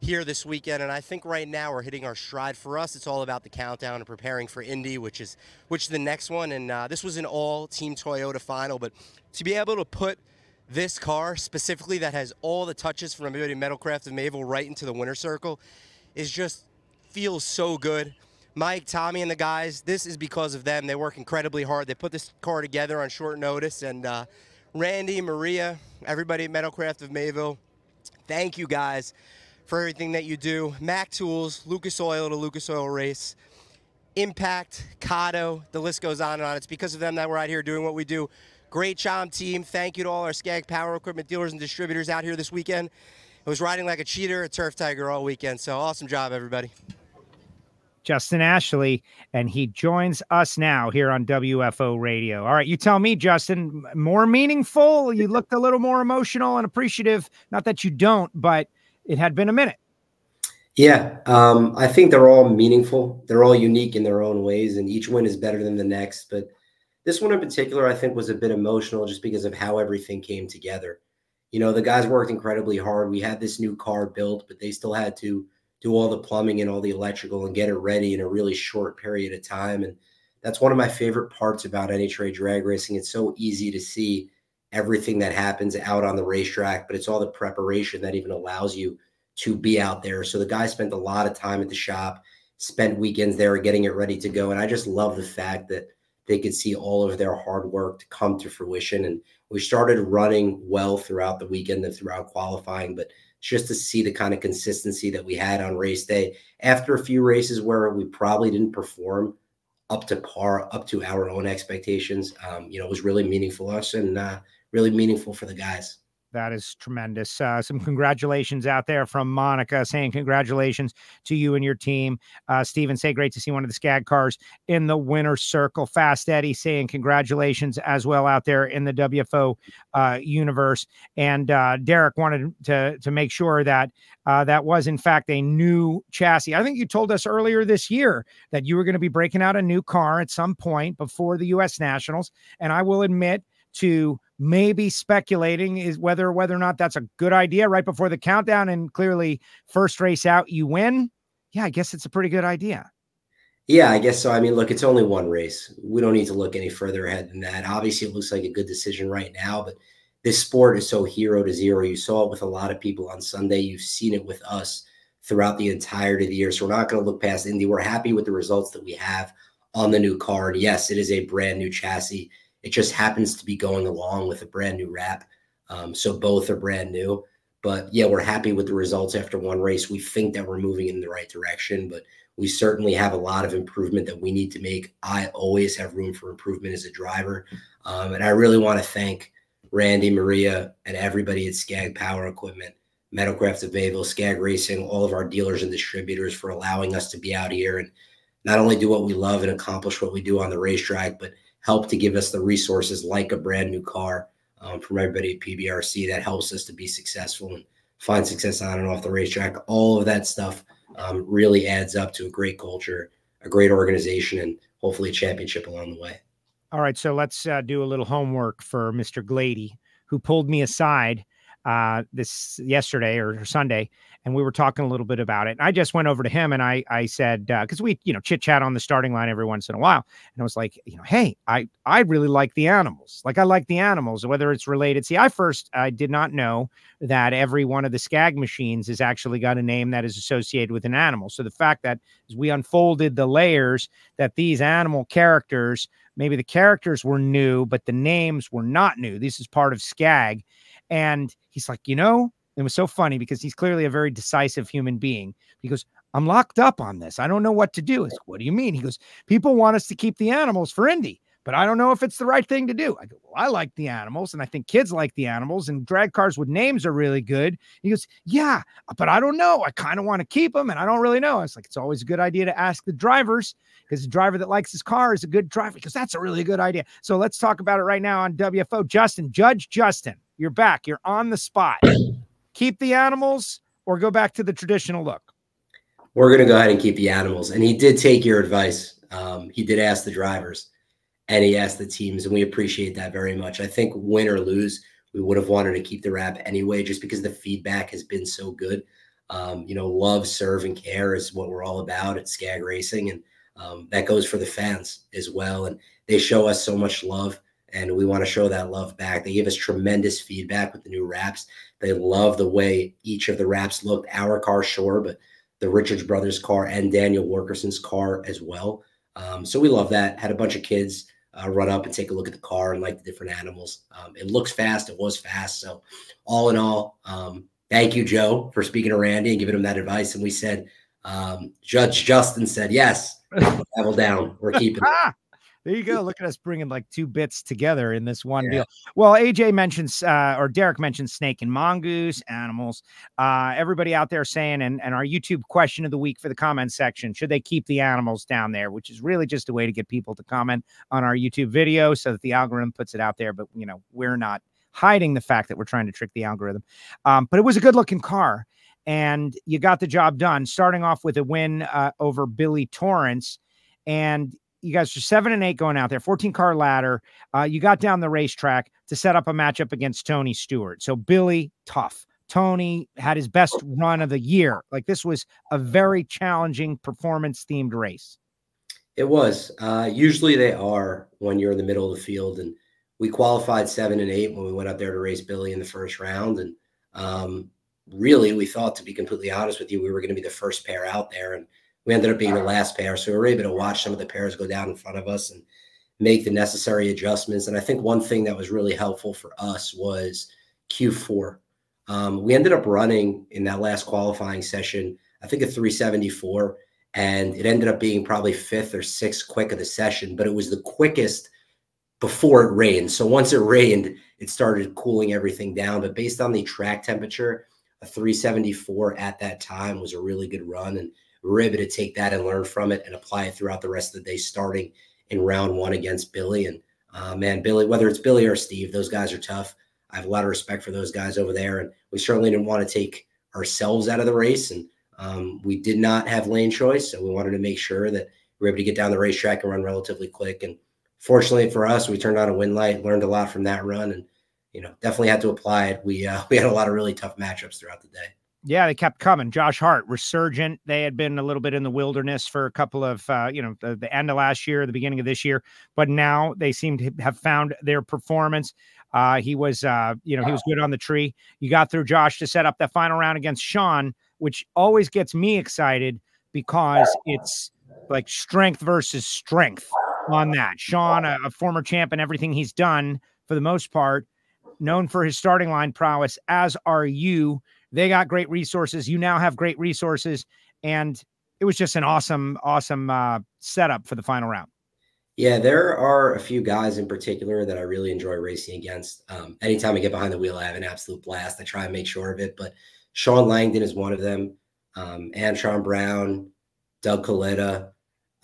here this weekend. And I think right now we're hitting our stride. For us, it's all about the countdown and preparing for Indy, which is which is the next one. And uh, this was an all-team Toyota final. But to be able to put this car specifically that has all the touches from everybody at Metalcraft of Mayville right into the winner's circle is just feels so good. Mike, Tommy, and the guys, this is because of them. They work incredibly hard. They put this car together on short notice. And uh, Randy, Maria, everybody at Metalcraft of Mayville, thank you guys for everything that you do. Mac Tools, Lucas Oil to Lucas Oil Race, Impact, Cotto, the list goes on and on. It's because of them that we're out here doing what we do. Great job, team. Thank you to all our Scag Power Equipment dealers and distributors out here this weekend. I was riding like a cheater, a turf tiger all weekend. So awesome job, everybody. Justin Ashley, and he joins us now here on W F O Radio. All right, you tell me, Justin, more meaningful? You looked a little more emotional and appreciative. Not that you don't, but it had been a minute. Yeah, um, I think they're all meaningful. They're all unique in their own ways, and each win is better than the next. But this one in particular, I think, was a bit emotional just because of how everything came together. You know, the guys worked incredibly hard. We had this new car built, but they still had to do all the plumbing and all the electrical and get it ready in a really short period of time. And that's one of my favorite parts about N H R A drag racing. It's so easy to see everything that happens out on the racetrack, but it's all the preparation that even allows you to be out there. So the guys spent a lot of time at the shop, spent weekends there getting it ready to go. And I just love the fact that they could see all of their hard work to come to fruition. And we started running well throughout the weekend and throughout qualifying, but just to see the kind of consistency that we had on race day after a few races where we probably didn't perform up to par, up to our own expectations. Um, you know, it was really meaningful to us and uh, really meaningful for the guys. That is tremendous. Uh, some congratulations out there from Monica saying congratulations to you and your team. Uh, Steven, say great to see one of the Scag cars in the winner's circle. Fast Eddie saying congratulations as well out there in the W F O uh, universe. And uh, Derek wanted to, to make sure that uh, that was, in fact, a new chassis. I think you told us earlier this year that you were going to be breaking out a new car at some point before the U S Nationals. And I will admit to maybe speculating is whether whether or not that's a good idea right before the countdown, and clearly first race out you win. Yeah, I guess it's a pretty good idea. Yeah, I guess so. I mean, look, it's only one race. We don't need to look any further ahead than that. Obviously, it looks like a good decision right now, but this sport is so hero to zero. You saw it with a lot of people on Sunday. You've seen it with us throughout the entirety of the year. So we're not going to look past Indy. We're happy with the results that we have on the new car. Yes, it is a brand new chassis. It just happens to be going along with a brand new wrap. Um, so both are brand new. But, yeah, we're happy with the results after one race. We think that we're moving in the right direction, but we certainly have a lot of improvement that we need to make. I always have room for improvement as a driver. Um, and I really want to thank Randy, Maria, and everybody at Scag Power Equipment, Metalcraft of Mayville, Scag Racing, all of our dealers and distributors for allowing us to be out here and not only do what we love and accomplish what we do on the racetrack, but help to give us the resources like a brand new car um, from everybody at P B R C that helps us to be successful and find success on and off the racetrack. All of that stuff um, really adds up to a great culture, a great organization, and hopefully a championship along the way. All right, so let's uh, do a little homework for Mister Glady, who pulled me aside uh, this yesterday or, or Sunday, and we were talking a little bit about it. And I just went over to him and I I said, because uh, we you know chit chat on the starting line every once in a while, and I was like, you know, hey, I I really like the animals. Like I like the animals, whether it's related. See, I first I did not know that every one of the Scag machines has actually got a name that is associated with an animal. So the fact that as we unfolded the layers that these animal characters. Maybe the characters were new, but the names were not new. This is part of Scag. And he's like, you know, it was so funny because he's clearly a very decisive human being. He goes, I'm locked up on this. I don't know what to do. I said, what do you mean? He goes, people want us to keep the animals for Indy, but I don't know if it's the right thing to do. I go, well, I like the animals, and I think kids like the animals, and drag cars with names are really good. He goes, yeah, but I don't know. I kind of want to keep them, and I don't really know. I was like, it's always a good idea to ask the drivers, because the driver that likes his car is a good driver, because that's a really good idea. So let's talk about it right now on W F O. Justin, Judge Justin, you're back. You're on the spot. Keep the animals or go back to the traditional look? We're going to go ahead and keep the animals. And he did take your advice. Um, he did ask the drivers, and he asked the teams, and we appreciate that very much. I think win or lose, we would have wanted to keep the wrap anyway, just because the feedback has been so good. Um, you know, love, serve, and care is what we're all about at Scag Racing, and Um, that goes for the fans as well. And they show us so much love, and we want to show that love back. They give us tremendous feedback with the new wraps. They love the way each of the wraps looked. Our car, sure, but the Richards brothers' car and Daniel Wilkerson's car as well. Um, so we love that. Had a bunch of kids uh, run up and take a look at the car and like the different animals. Um, it looks fast. It was fast. So all in all, um, thank you, Joe, for speaking to Randy and giving him that advice. And we said, um, Judge Justin said, yes. Level down. We're keeping it. There you go. Look at us bringing like two bits together in this one yeah. deal. Well, A J mentions uh, or Derek mentions snake and mongoose animals. Uh, everybody out there saying, and, and our YouTube question of the week for the comment section, should they keep the animals down there? Which is really just a way to get people to comment on our YouTube video so that the algorithm puts it out there. But, you know, we're not hiding the fact that we're trying to trick the algorithm. Um, but it was a good looking car. And you got the job done, starting off with a win uh, over Billy Torrance. And you guys are seven and eight going out there, fourteen car ladder. Uh, you got down the racetrack to set up a matchup against Tony Stewart. So Billy, tough. Tony had his best run of the year. Like, this was a very challenging performance-themed race. It was. Uh, usually they are when you're in the middle of the field. And we qualified seven and eight when we went up there to race Billy in the first round. And, um, really, we thought, to be completely honest with you, we were going to be the first pair out there, and we ended up being the last pair. So we were able to watch some of the pairs go down in front of us and make the necessary adjustments. And I think one thing that was really helpful for us was Q four. Um, we ended up running in that last qualifying session, I think a three seventy-four, and it ended up being probably fifth or sixth quick of the session, but it was the quickest before it rained. So once it rained, it started cooling everything down. But based on the track temperature, a three seventy-four at that time was a really good run, and we were able to take that and learn from it and apply it throughout the rest of the day, starting in round one against Billy. And uh, man, Billy, whether it's Billy or Steve, those guys are tough. I have a lot of respect for those guys over there, and we certainly didn't want to take ourselves out of the race. And um, we did not have lane choice, so we wanted to make sure that we were able to get down the racetrack and run relatively quick. And fortunately for us, we turned on a win light, learned a lot from that run, and you know, definitely had to apply it. We uh, we had a lot of really tough matchups throughout the day. Yeah, they kept coming. Josh Hart, resurgent. They had been a little bit in the wilderness for a couple of, uh, you know, the, the end of last year, the beginning of this year. But now they seem to have found their performance. Uh, he was, uh, you know, he was good on the tree. You got through Josh to set up that final round against Sean, which always gets me excited because it's like strength versus strength on that. Sean, a, a former champ and everything he's done for the most part, known for his starting line prowess, as are you. They got great resources. You now have great resources. And it was just an awesome, awesome uh, setup for the final round. Yeah, there are a few guys in particular that I really enjoy racing against. Um, anytime I get behind the wheel, I have an absolute blast. I try and make sure of it. But Sean Langdon is one of them. Um, Antron Brown, Doug Coletta,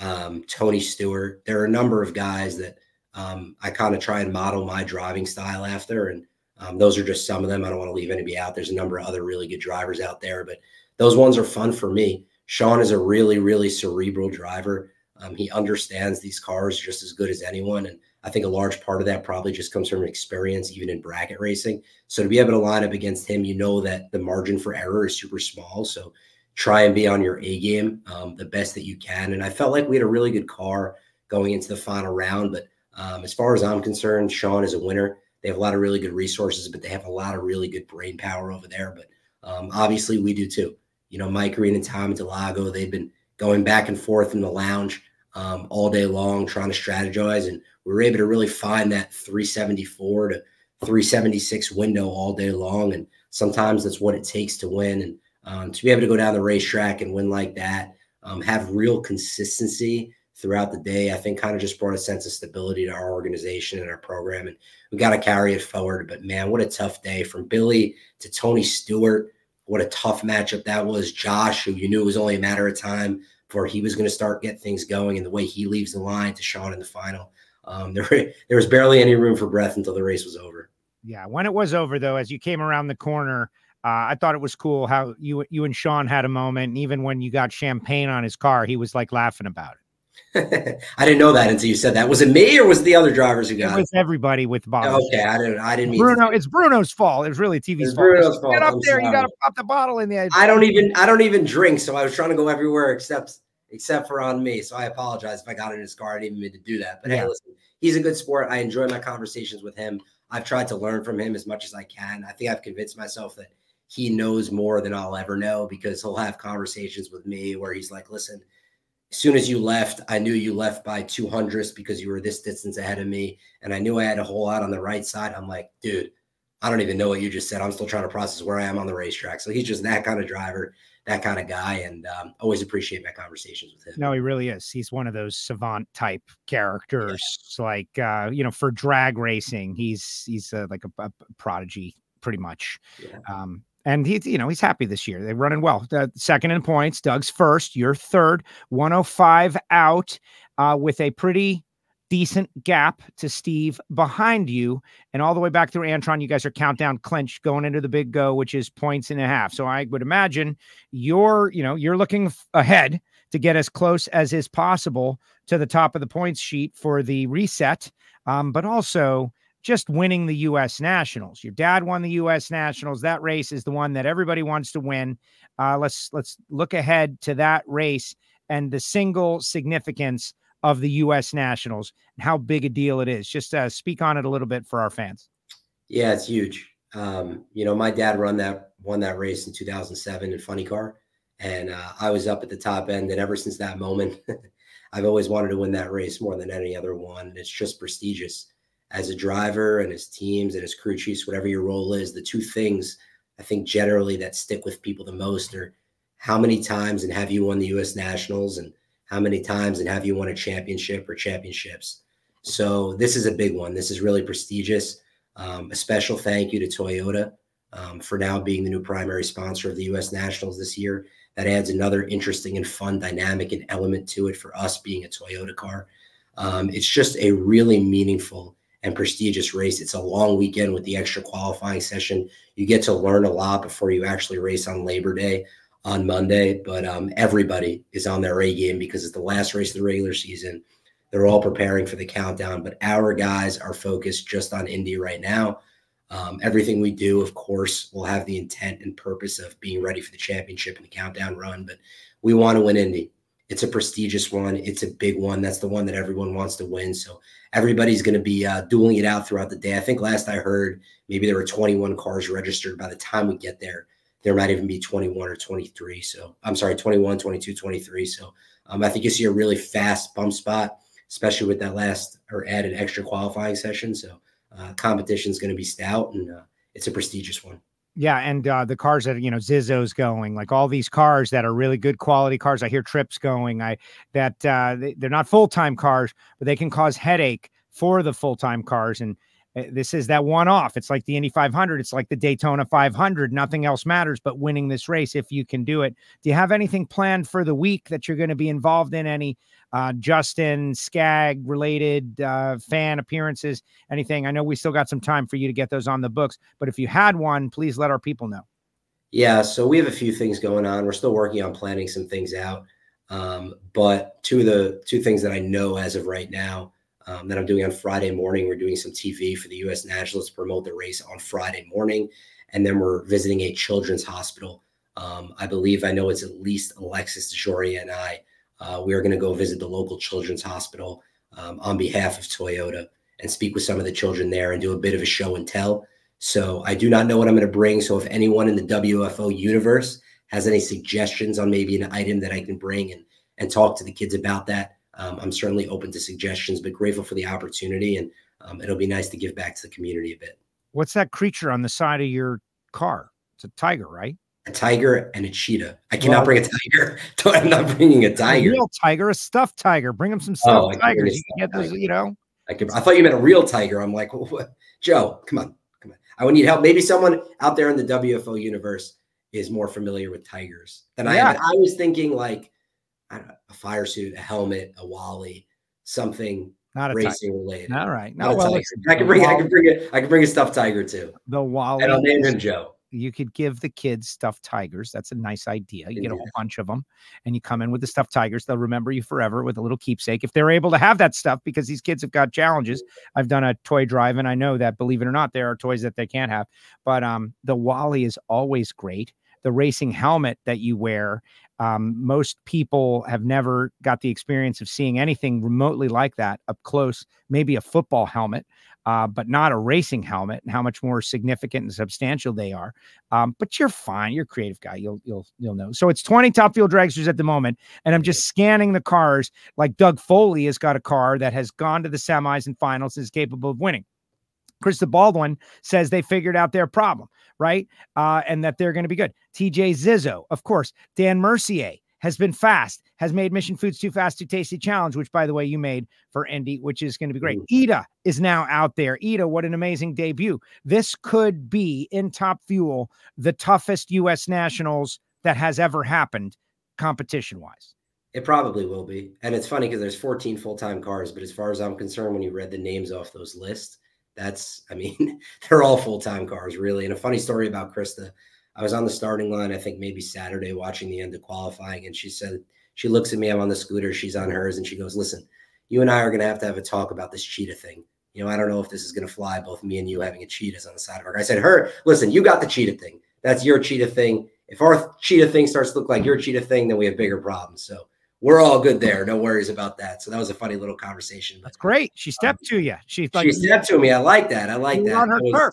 um, Tony Stewart. There are a number of guys that um, I kind of try and model my driving style after. And um, those are just some of them. I don't want to leave anybody out. There's a number of other really good drivers out there, but those ones are fun for me. Sean is a really, really cerebral driver. Um, he understands these cars just as good as anyone. And I think a large part of that probably just comes from experience, even in bracket racing. So to be able to line up against him, you know that the margin for error is super small. So try and be on your A game um, the best that you can. And I felt like we had a really good car going into the final round. But um, as far as I'm concerned, Sean is a winner. They have a lot of really good resources, but they have a lot of really good brain power over there. But um, obviously we do too. You know, Mike Green and Tom DeLago, they've been going back and forth in the lounge um, all day long, trying to strategize. And we were able to really find that three seventy-four to three seventy-six window all day long. And sometimes that's what it takes to win. And um, to be able to go down the racetrack and win like that, um, have real consistency throughout the day, I think kind of just brought a sense of stability to our organization and our program. And we got to carry it forward. But man, what a tough day from Billy to Tony Stewart. What a tough matchup that was. Josh, who you knew was only a matter of time before he was going to start get things going, and the way he leaves the line to Sean in the final. Um, there, there was barely any room for breath until the race was over. Yeah, when it was over, though, as you came around the corner, uh, I thought it was cool how you you and Sean had a moment, and even when you got champagne on his car, he was like laughing about it. I didn't know that until you said that. Was it me or was it the other drivers who got it? It was everybody with Bob. Okay, I didn't. I didn't. Bruno, mean it's Bruno's fault. It was really T V's fault. Bruno's fault. Get up I'm there, sorry. You got to pop the bottle in the. I don't even. I don't even drink, so I was trying to go everywhere except except for on me. So I apologize if I got in his car. I didn't even mean to do that. But yeah. Hey, listen, he's a good sport. I enjoy my conversations with him. I've tried to learn from him as much as I can. I think I've convinced myself that he knows more than I'll ever know, because he'll have conversations with me where he's like, listen, as soon as you left, I knew you left by two hundredths because you were this distance ahead of me. And I knew I had a hole out on the right side. I'm like, dude, I don't even know what you just said. I'm still trying to process where I am on the racetrack. So he's just that kind of driver, that kind of guy. And um, always appreciate my conversations with him. No, he really is. He's one of those savant type characters. Yeah. Like, uh, you know, for drag racing, he's, he's uh, like a, a prodigy pretty much. Yeah. Um, and he, you know, he's happy this year. They're running well. Uh, second in points, Doug's first, you're third, one oh five out uh, with a pretty decent gap to Steve behind you, and all the way back through Antron. You guys are countdown clinch going into the big go, which is points and a half. So I would imagine you're, you know, you're looking ahead to get as close as is possible to the top of the points sheet for the reset. Um, but also just winning the U S Nationals. Your dad won the U S Nationals. That race is the one that everybody wants to win. Uh, let's, let's look ahead to that race and the single significance of the U S Nationals and how big a deal it is. Just uh, speak on it a little bit for our fans. Yeah, it's huge. Um, you know, my dad run that, won that race in two thousand seven in Funny Car. And uh, I was up at the top end. And ever since that moment, I've always wanted to win that race more than any other one. And it's just prestigious as a driver and his teams and his crew chiefs, whatever your role is. The two things I think generally that stick with people the most are how many times and have you won the U S Nationals, and how many times and have you won a championship or championships? So this is a big one. This is really prestigious. Um, a special thank you to Toyota um, for now being the new primary sponsor of the U S Nationals this year. That adds another interesting and fun dynamic and element to it for us being a Toyota car. Um, it's just a really meaningful and prestigious race. It's a long weekend with the extra qualifying session. You get to learn a lot before you actually race on Labor Day on Monday, but um, everybody is on their A game because it's the last race of the regular season. They're all preparing for the countdown, but our guys are focused just on Indy right now. Um, everything we do, of course, will have the intent and purpose of being ready for the championship and the countdown run, but we want to win Indy. It's a prestigious one. It's a big one. That's the one that everyone wants to win. So everybody's going to be uh, dueling it out throughout the day. I think last I heard, maybe there were twenty-one cars registered. By the time we get there, there might even be twenty-one or twenty-three. So I'm sorry, twenty-one, twenty-two, twenty-three. So um, I think you see a really fast bump spot, especially with that last or added extra qualifying session. So uh, competition is going to be stout, and uh, it's a prestigious one. Yeah. And uh, the cars that, you know, Zizzo's going, like all these cars that are really good quality cars. I hear Tripp's going, I, that uh, they, they're not full-time cars, but they can cause headache for the full-time cars. And This is that one off. It's like the Indy five hundred. It's like the Daytona five hundred. Nothing else matters but winning this race if you can do it. Do you have anything planned for the week that you're going to be involved in? Any uh, Justin Scag related uh, fan appearances? Anything? I know we still got some time for you to get those on the books, but if you had one, please let our people know. Yeah, so we have a few things going on. We're still working on planning some things out. Um, but two of the two things that I know as of right now, Um, that I'm doing on Friday morning. We're doing some T V for the U S Nationals to promote the race on Friday morning. And then we're visiting a children's hospital. Um, I believe I know it's at least Alexis DeJoria and I. Uh, we are going to go visit the local children's hospital um, on behalf of Toyota and speak with some of the children there and do a bit of a show and tell. So I do not know what I'm going to bring. So if anyone in the W F O universe has any suggestions on maybe an item that I can bring and, and talk to the kids about that, Um, I'm certainly open to suggestions, but grateful for the opportunity. And um, it'll be nice to give back to the community a bit. What's that creature on the side of your car? It's a tiger, right? A tiger and a cheetah. I cannot well, bring a tiger. I'm not bringing a tiger. A real tiger, a stuffed tiger. Bring him some stuffed oh, tigers. You can get those, tiger. You know. I, could, I thought you meant a real tiger. I'm like, well, what? Joe, come on, come on. I would need help. Maybe someone out there in the W F O universe is more familiar with tigers than yeah. I am. I was thinking like, I don't know, a fire suit, a helmet, a Wally, something not racing tiger. Related. All right. No, well, I can bring Wally. I can bring it. I can bring a stuffed tiger too. The Wally. And I'll name him Joe. You could give the kids stuffed tigers. That's a nice idea. You yeah. get a whole bunch of them and you come in with the stuffed tigers. They'll remember you forever with a little keepsake if they're able to have that stuff, because these kids have got challenges. I've done a toy drive and I know that, believe it or not, there are toys that they can't have, but um, the Wally is always great. The racing helmet that you wear, Um, most people have never got the experience of seeing anything remotely like that up close, maybe a football helmet, uh, but not a racing helmet, and how much more significant and substantial they are. Um, but you're fine. You're a creative guy. You'll, you'll, you'll know. So it's twenty Top Fuel dragsters at the moment. And I'm just scanning the cars. Like Doug Foley has got a car that has gone to the semis and finals and is capable of winning. Krista Baldwin says they figured out their problem, right? Uh, and that they're going to be good. T J Zizzo, of course. Dan Mercier has been fast, has made Mission Foods Too Fast, Too Tasty Challenge, which, by the way, you made for Indy, which is going to be great. Ida is now out there. Ida, what an amazing debut. This could be, in Top Fuel, the toughest U S Nationals that has ever happened competition-wise. It probably will be. And it's funny because there's fourteen full-time cars, but as far as I'm concerned, when you read the names off those lists, that's, I mean, they're all full-time cars, really. And a funny story about Krista. I was on the starting line, I think maybe Saturday, watching the end of qualifying. And she said, she looks at me, I'm on the scooter, she's on hers. And she goes, listen, you and I are going to have to have a talk about this cheetah thing. You know, I don't know if this is going to fly, both me and you having a cheetahs on the side of our car. I said, her, listen, you got the cheetah thing. That's your cheetah thing. If our cheetah thing starts to look like your cheetah thing, then we have bigger problems. So we're all good there. No worries about that. So that was a funny little conversation. But, that's great. She stepped um, to you. She, like, she stepped to me. I like that. I like that. On her it, was,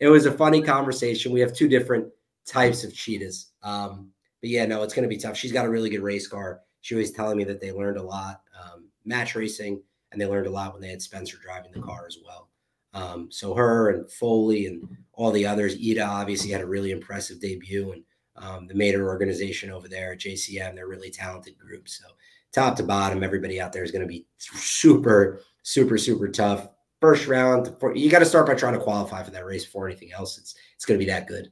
it was a funny conversation. We have two different types of cheetahs. Um, but yeah, no, it's going to be tough. She's got a really good race car. She was telling me that they learned a lot, um, match racing, and they learned a lot when they had Spencer driving the car as well. Um, so her and Foley and all the others, Ida obviously had a really impressive debut, and Um, the Mater organization over there at J C M, they're a really talented group. So top to bottom, everybody out there is going to be super, super, super tough. First round, you got to start by trying to qualify for that race before anything else. It's it's going to be that good.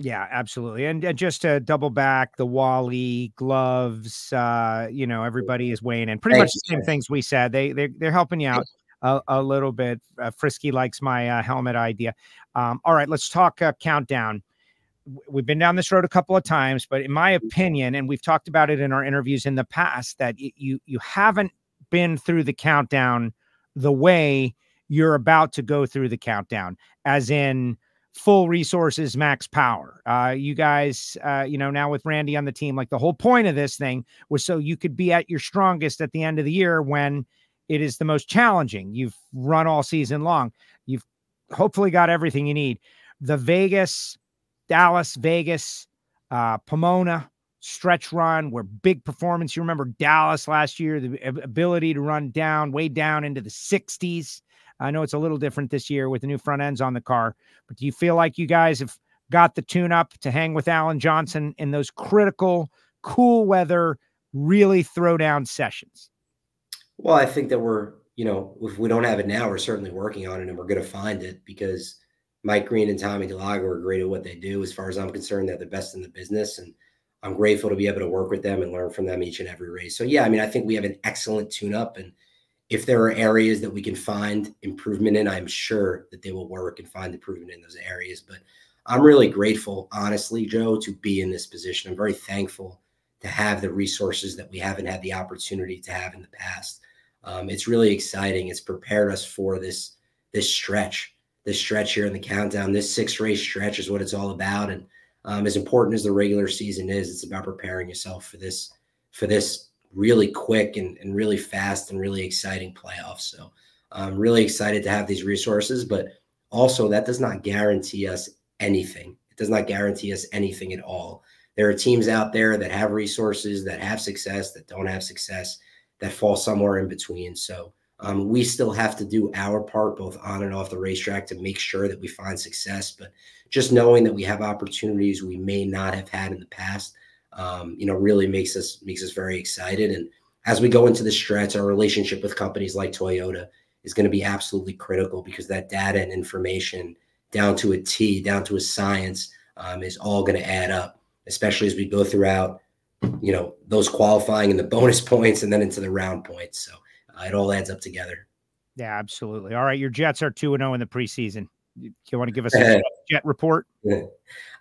Yeah, absolutely. And, and just to double back, the Wally gloves, uh, you know, everybody is weighing in. Pretty Thank much the same sir. Things we said. They, they, they're helping you out a, a little bit. Uh, Frisky likes my uh, helmet idea. Um, all right, let's talk uh, countdown. We've been down this road a couple of times, but in my opinion, and we've talked about it in our interviews in the past, that you, you haven't been through the countdown the way you're about to go through the countdown, as in full resources, max power. Uh, you guys, uh, you know, now with Randy on the team, like the whole point of this thing was so you could be at your strongest at the end of the year when it is the most challenging. You've run all season long. You've hopefully got everything you need. The Vegas... Dallas, Vegas, uh, Pomona, stretch run, where big performance. You remember Dallas last year, the ability to run down, way down into the sixties. I know it's a little different this year with the new front ends on the car, but do you feel like you guys have got the tune-up to hang with Alan Johnson in those critical, cool weather, really throw-down sessions? Well, I think that we're you know, if we don't have it now, we're certainly working on it and we're going to find it, because Mike Green and Tommy DeLago are great at what they do. As far as I'm concerned, they're the best in the business, and I'm grateful to be able to work with them and learn from them each and every race. So, yeah, I mean, I think we have an excellent tune-up, and if there are areas that we can find improvement in, I'm sure that they will work and find improvement in those areas. But I'm really grateful, honestly, Joe, to be in this position. I'm very thankful to have the resources that we haven't had the opportunity to have in the past. Um, it's really exciting. It's prepared us for this, this stretch, this stretch here in the countdown. This six race stretch is what it's all about. And um, as important as the regular season is, it's about preparing yourself for this, for this really quick and, and really fast and really exciting playoffs. So I'm really excited to have these resources, but also that does not guarantee us anything. It does not guarantee us anything at all. There are teams out there that have resources, that have success, that don't have success, that fall somewhere in between. So um, we still have to do our part, both on and off the racetrack, to make sure that we find success. But just knowing that we have opportunities we may not have had in the past, um, you know, really makes us makes us very excited. And as we go into the stretch, our relationship with companies like Toyota is going to be absolutely critical, because that data and information, down to a T, down to a science, um, is all going to add up, especially as we go throughout, you know, those qualifying and the bonus points and then into the round points. So uh, it all adds up together. Yeah, absolutely. All right. Your Jets are two and oh in the preseason. Do you want to give us a Jet report?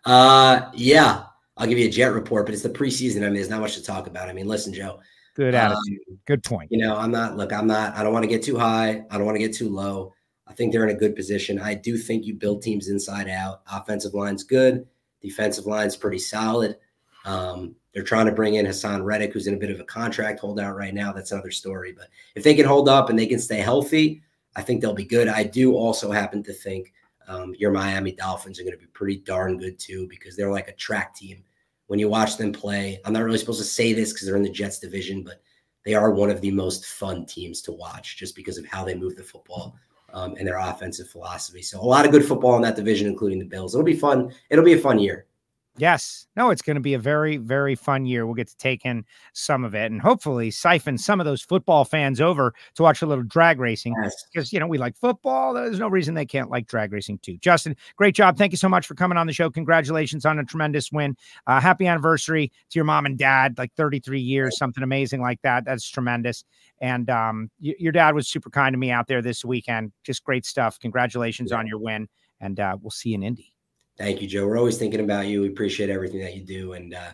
Uh, yeah, I'll give you a Jet report, but it's the preseason. I mean, there's not much to talk about. I mean, listen, Joe. Good attitude. Um, Good point. You know, I'm not, look, I'm not, I don't want to get too high. I don't want to get too low. I think they're in a good position. I do think you build teams inside out. Offensive line's good. Defensive line's pretty solid. Um, They're trying to bring in Hassan Reddick, who's in a bit of a contract holdout right now. That's another story. But if they can hold up and they can stay healthy, I think they'll be good. I do also happen to think um, your Miami Dolphins are going to be pretty darn good too, because they're like a track team. When you watch them play, I'm not really supposed to say this because they're in the Jets division, but they are one of the most fun teams to watch just because of how they move the football um, and their offensive philosophy. So a lot of good football in that division, including the Bills. It'll be fun. It'll be a fun year. Yes. No, it's going to be a very, very fun year. We'll get to take in some of it and hopefully siphon some of those football fans over to watch a little drag racing, yes, because, you know, we like football. There's no reason they can't like drag racing too. Justin, great job. Thank you so much for coming on the show. Congratulations on a tremendous win. Uh, happy anniversary to your mom and dad, like thirty-three years, something amazing like that. That's tremendous. And um, y your dad was super kind to me out there this weekend. Just great stuff. Congratulations yeah. on your win. And uh, we'll see you in Indy. Thank you, Joe. We're always thinking about you. We appreciate everything that you do. And uh,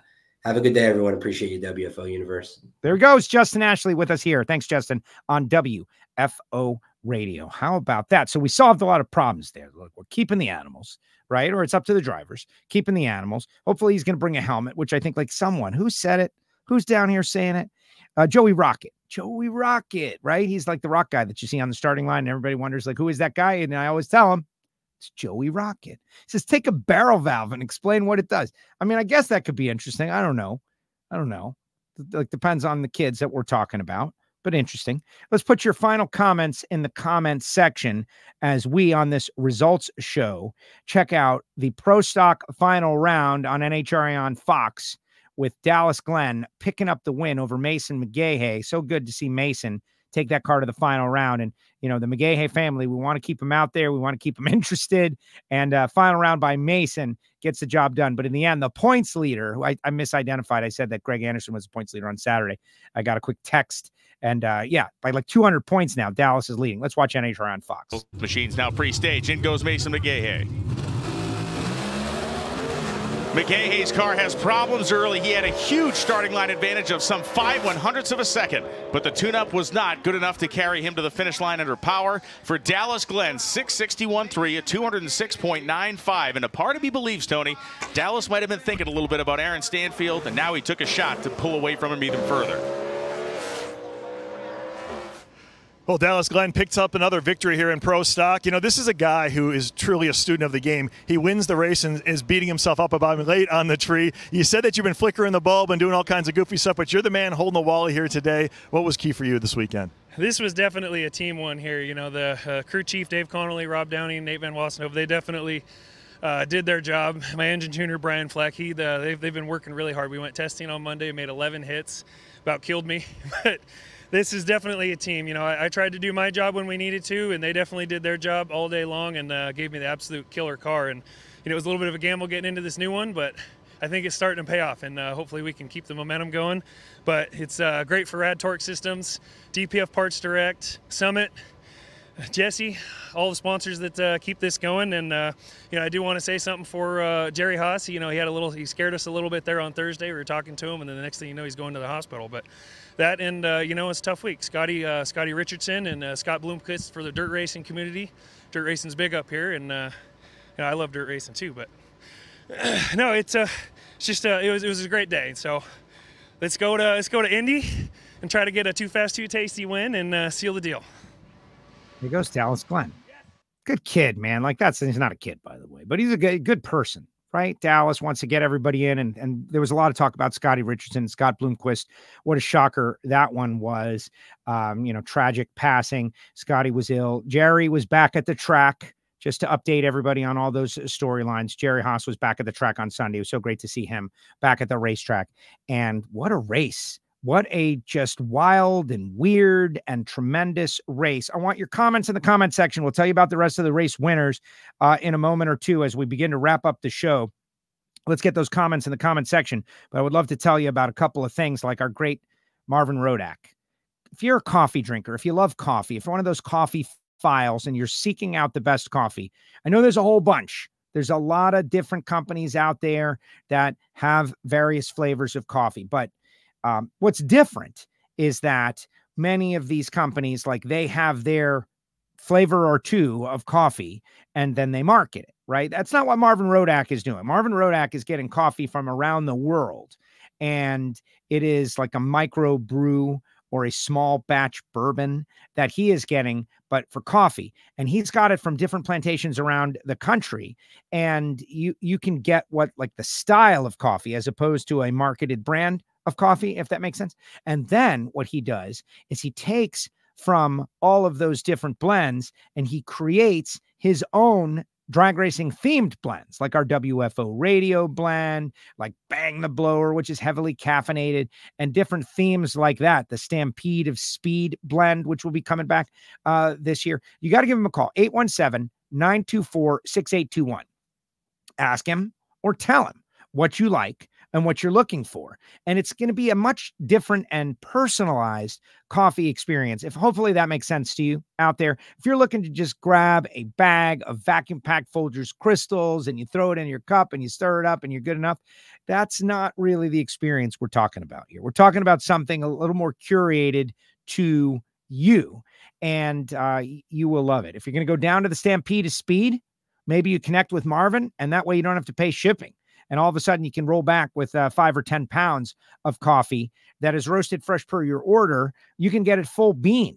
have a good day, everyone. Appreciate you, W F O Universe. There goes Justin Ashley with us here. Thanks, Justin, on W F O Radio. How about that? So we solved a lot of problems there. Look, we're keeping the animals, right? Or it's up to the drivers, keeping the animals. Hopefully he's going to bring a helmet, which I think, like, someone who said it, who's down here saying it? Uh, Joey Rocket. Joey Rocket, right? He's like the rock guy that you see on the starting line. And everybody wonders, like, who is that guy? And I always tell him, it's Joey Rocket. It says, take a barrel valve and explain what it does. I mean, I guess that could be interesting. I don't know. I don't know. Like, depends on the kids that we're talking about, but interesting. Let's put your final comments in the comments section as we, on this results show, check out the Pro Stock final round on N H R A on Fox with Dallas Glenn picking up the win over Mason McGahey. So good to see Mason take that car to the final round. And, you know, the McGahey family, we want to keep them out there. We want to keep them interested. And uh, final round by Mason gets the job done. But in the end, the points leader, who I, I misidentified. I said that Greg Anderson was the points leader on Saturday. I got a quick text. And, uh, yeah, by like two hundred points now, Dallas is leading. Let's watch N H R A on Fox. Machines now pre-stage. In goes Mason McGahey. McGahey's car has problems early. He had a huge starting line advantage of some five one-hundredths of a second, but the tune-up was not good enough to carry him to the finish line under power. For Dallas Glenn, six sixty-one point three, a two oh six point nine five, and a part of me believes, Tony, Dallas might have been thinking a little bit about Aaron Stanfield, and now he took a shot to pull away from him even further. Well, Dallas Glenn picked up another victory here in Pro Stock. You know, this is a guy who is truly a student of the game. He wins the race and is beating himself up about him late on the tree. You said that you've been flickering the bulb and doing all kinds of goofy stuff, but you're the man holding the wall here today. What was key for you this weekend? This was definitely a team one here. You know, the uh, crew chief, Dave Connolly, Rob Downey, Nate Van Wassenhove, they definitely uh, did their job. My engine tuner, Brian Flack, he, the, they've, they've been working really hard. We went testing on Monday, made eleven hits. about killed me. But this is definitely a team. You know, I, I tried to do my job when we needed to, and they definitely did their job all day long and uh, gave me the absolute killer car. And you know, it was a little bit of a gamble getting into this new one, but I think it's starting to pay off, and uh, hopefully we can keep the momentum going. But it's uh, great for Rad Torque Systems, D P F Parts Direct, Summit, Jesse, all the sponsors that uh, keep this going. And uh, you know, I do want to say something for uh, Jerry Haas. You know, he had a little, he scared us a little bit there on Thursday. We were talking to him, and then the next thing you know, he's going to the hospital. But that, and uh, you know, it's a tough week. Scotty, uh, Scotty Richardson, and uh, Scott Bloomquist for the dirt racing community. Dirt racing's big up here, and uh, you know, I love dirt racing too. But uh, no, it's uh, it's just uh, it was it was a great day. So let's go to let's go to Indy and try to get a too fast, too tasty win and uh, seal the deal. There goes Dallas Glenn. Good kid, man. Like that's, he's not a kid, by the way, but he's a good, good person, right? Dallas wants to get everybody in. And, and there was a lot of talk about Scotty Richardson, Scott Bloomquist. What a shocker that one was. Um, you know, tragic passing. Scotty was ill. Jerry was back at the track. Just to update everybody on all those storylines, Jerry Haas was back at the track on Sunday. It was so great to see him back at the racetrack. And what a race. What a just wild and weird and tremendous race. I want your comments in the comment section. We'll tell you about the rest of the race winners uh, in a moment or two as we begin to wrap up the show. Let's get those comments in the comment section. But I would love to tell you about a couple of things, like our great Marvin Rodak. If you're a coffee drinker, if you love coffee, if you're one of those coffee files and you're seeking out the best coffee, I know there's a whole bunch. There's a lot of different companies out there that have various flavors of coffee, but Um, what's different is that many of these companies, like they have their flavor or two of coffee and then they market it, right? That's not what Marvin Rodak is doing. Marvin Rodak is getting coffee from around the world, and it is like a micro brew or a small batch bourbon that he is getting, but for coffee. And he's got it from different plantations around the country. And you, you can get what, like the style of coffee as opposed to a marketed brand of coffee, if that makes sense. And then what he does is he takes from all of those different blends and he creates his own drag racing themed blends, like our W F O radio blend, like Bang the Blower, which is heavily caffeinated, and different themes like that. The Stampede of Speed blend, which will be coming back uh, this year. You got to give him a call, eight one seven, nine two four, six eight two one. Ask him or tell him what you like and what you're looking for. And it's going to be a much different and personalized coffee experience. If hopefully that makes sense to you out there, if you're looking to just grab a bag of vacuum packed Folgers crystals and you throw it in your cup and you stir it up and you're good enough, that's not really the experience we're talking about here. We're talking about something a little more curated to you, and uh, you will love it. If you're going to go down to the Stampede of Speed, maybe you connect with Marvin, and that way you don't have to pay shipping. And all of a sudden you can roll back with uh, five or ten pounds of coffee that is roasted fresh per your order. You can get it full bean,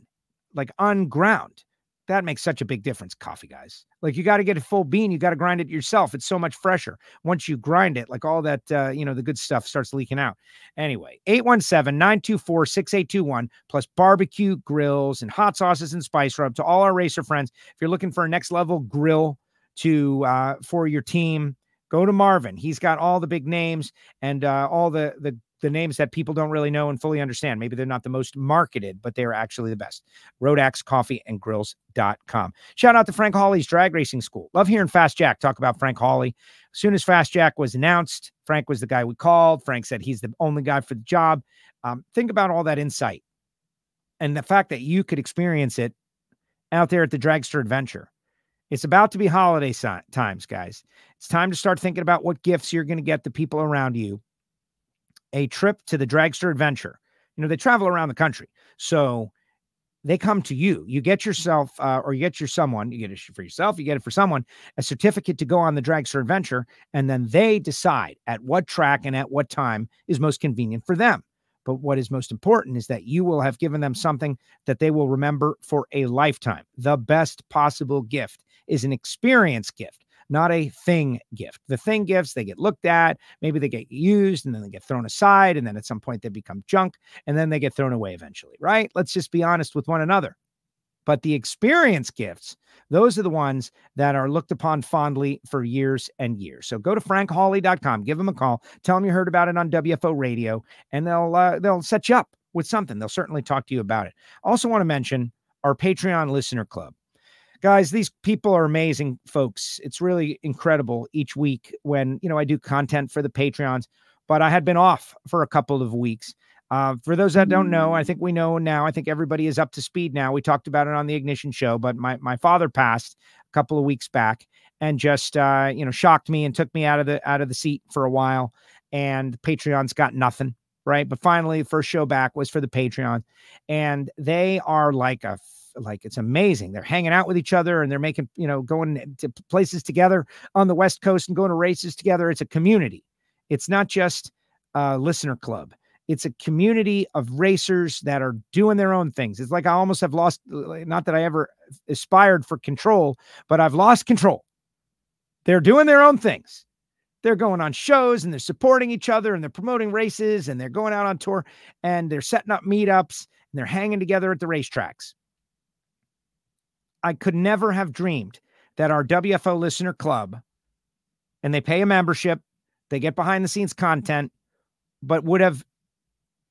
like unground. That makes such a big difference, coffee guys. Like you got to get it full bean. You got to grind it yourself. It's so much fresher. Once you grind it, like all that, uh, you know, the good stuff starts leaking out. Anyway, eight one seven, nine two four, six eight two one, plus barbecue grills and hot sauces and spice rub to all our racer friends. If you're looking for a next level grill to uh, for your team, go to Marvin. He's got all the big names and uh, all the, the the names that people don't really know and fully understand. Maybe they're not the most marketed, but they're actually the best. Rodax Coffee and Grills dot com. Shout out to Frank Hawley's Drag Racing School. Love hearing Fast Jack talk about Frank Hawley. As soon as Fast Jack was announced, Frank was the guy we called. Frank said he's the only guy for the job. Um, think about all that insight and the fact that you could experience it out there at the Dragster Adventure. It's about to be holiday si times, guys. It's time to start thinking about what gifts you're going to get the people around you. A trip to the Dragster Adventure. You know, they travel around the country. So they come to you. You get yourself uh, or you get your someone. You get it for yourself. You get it for someone. A certificate to go on the Dragster Adventure. And then they decide at what track and at what time is most convenient for them. But what is most important is that you will have given them something that they will remember for a lifetime. The best possible gift is an experience gift, not a thing gift. The thing gifts, they get looked at, maybe they get used, and then they get thrown aside, and then at some point they become junk, and then they get thrown away eventually, right? Let's just be honest with one another. But the experience gifts, Those are the ones that are looked upon fondly for years and years. So go to frank hawley dot com, give them a call, tell them you heard about it on W F O radio, and they'll uh, they'll set you up with something. They'll certainly talk to you about it. Also want to mention our Patreon listener club. Guys, these people are amazing folks. It's really incredible each week when, you know, I do content for the Patreons, but I had been off for a couple of weeks. Uh, for those that don't know, I think we know now. I think everybody is up to speed now. We talked about it on the Ignition show, but my, my father passed a couple of weeks back and just, uh, you know, shocked me and took me out of the, out of the seat for a while, and Patreon's got nothing. Right. But finally, the first show back was for the Patreon, and they are like a like it's amazing. They're hanging out with each other, and they're making, you know, going to places together on the West Coast and going to races together. It's a community. It's not just a listener club. It's a community of racers that are doing their own things. It's like I almost have lost, not that I ever aspired for control, but I've lost control. They're doing their own things. They're going on shows, and they're supporting each other, and they're promoting races, and they're going out on tour, and they're setting up meetups, and they're hanging together at the racetracks. I could never have dreamed that our W F O listener club, and they pay a membership, they get behind the scenes content, but would have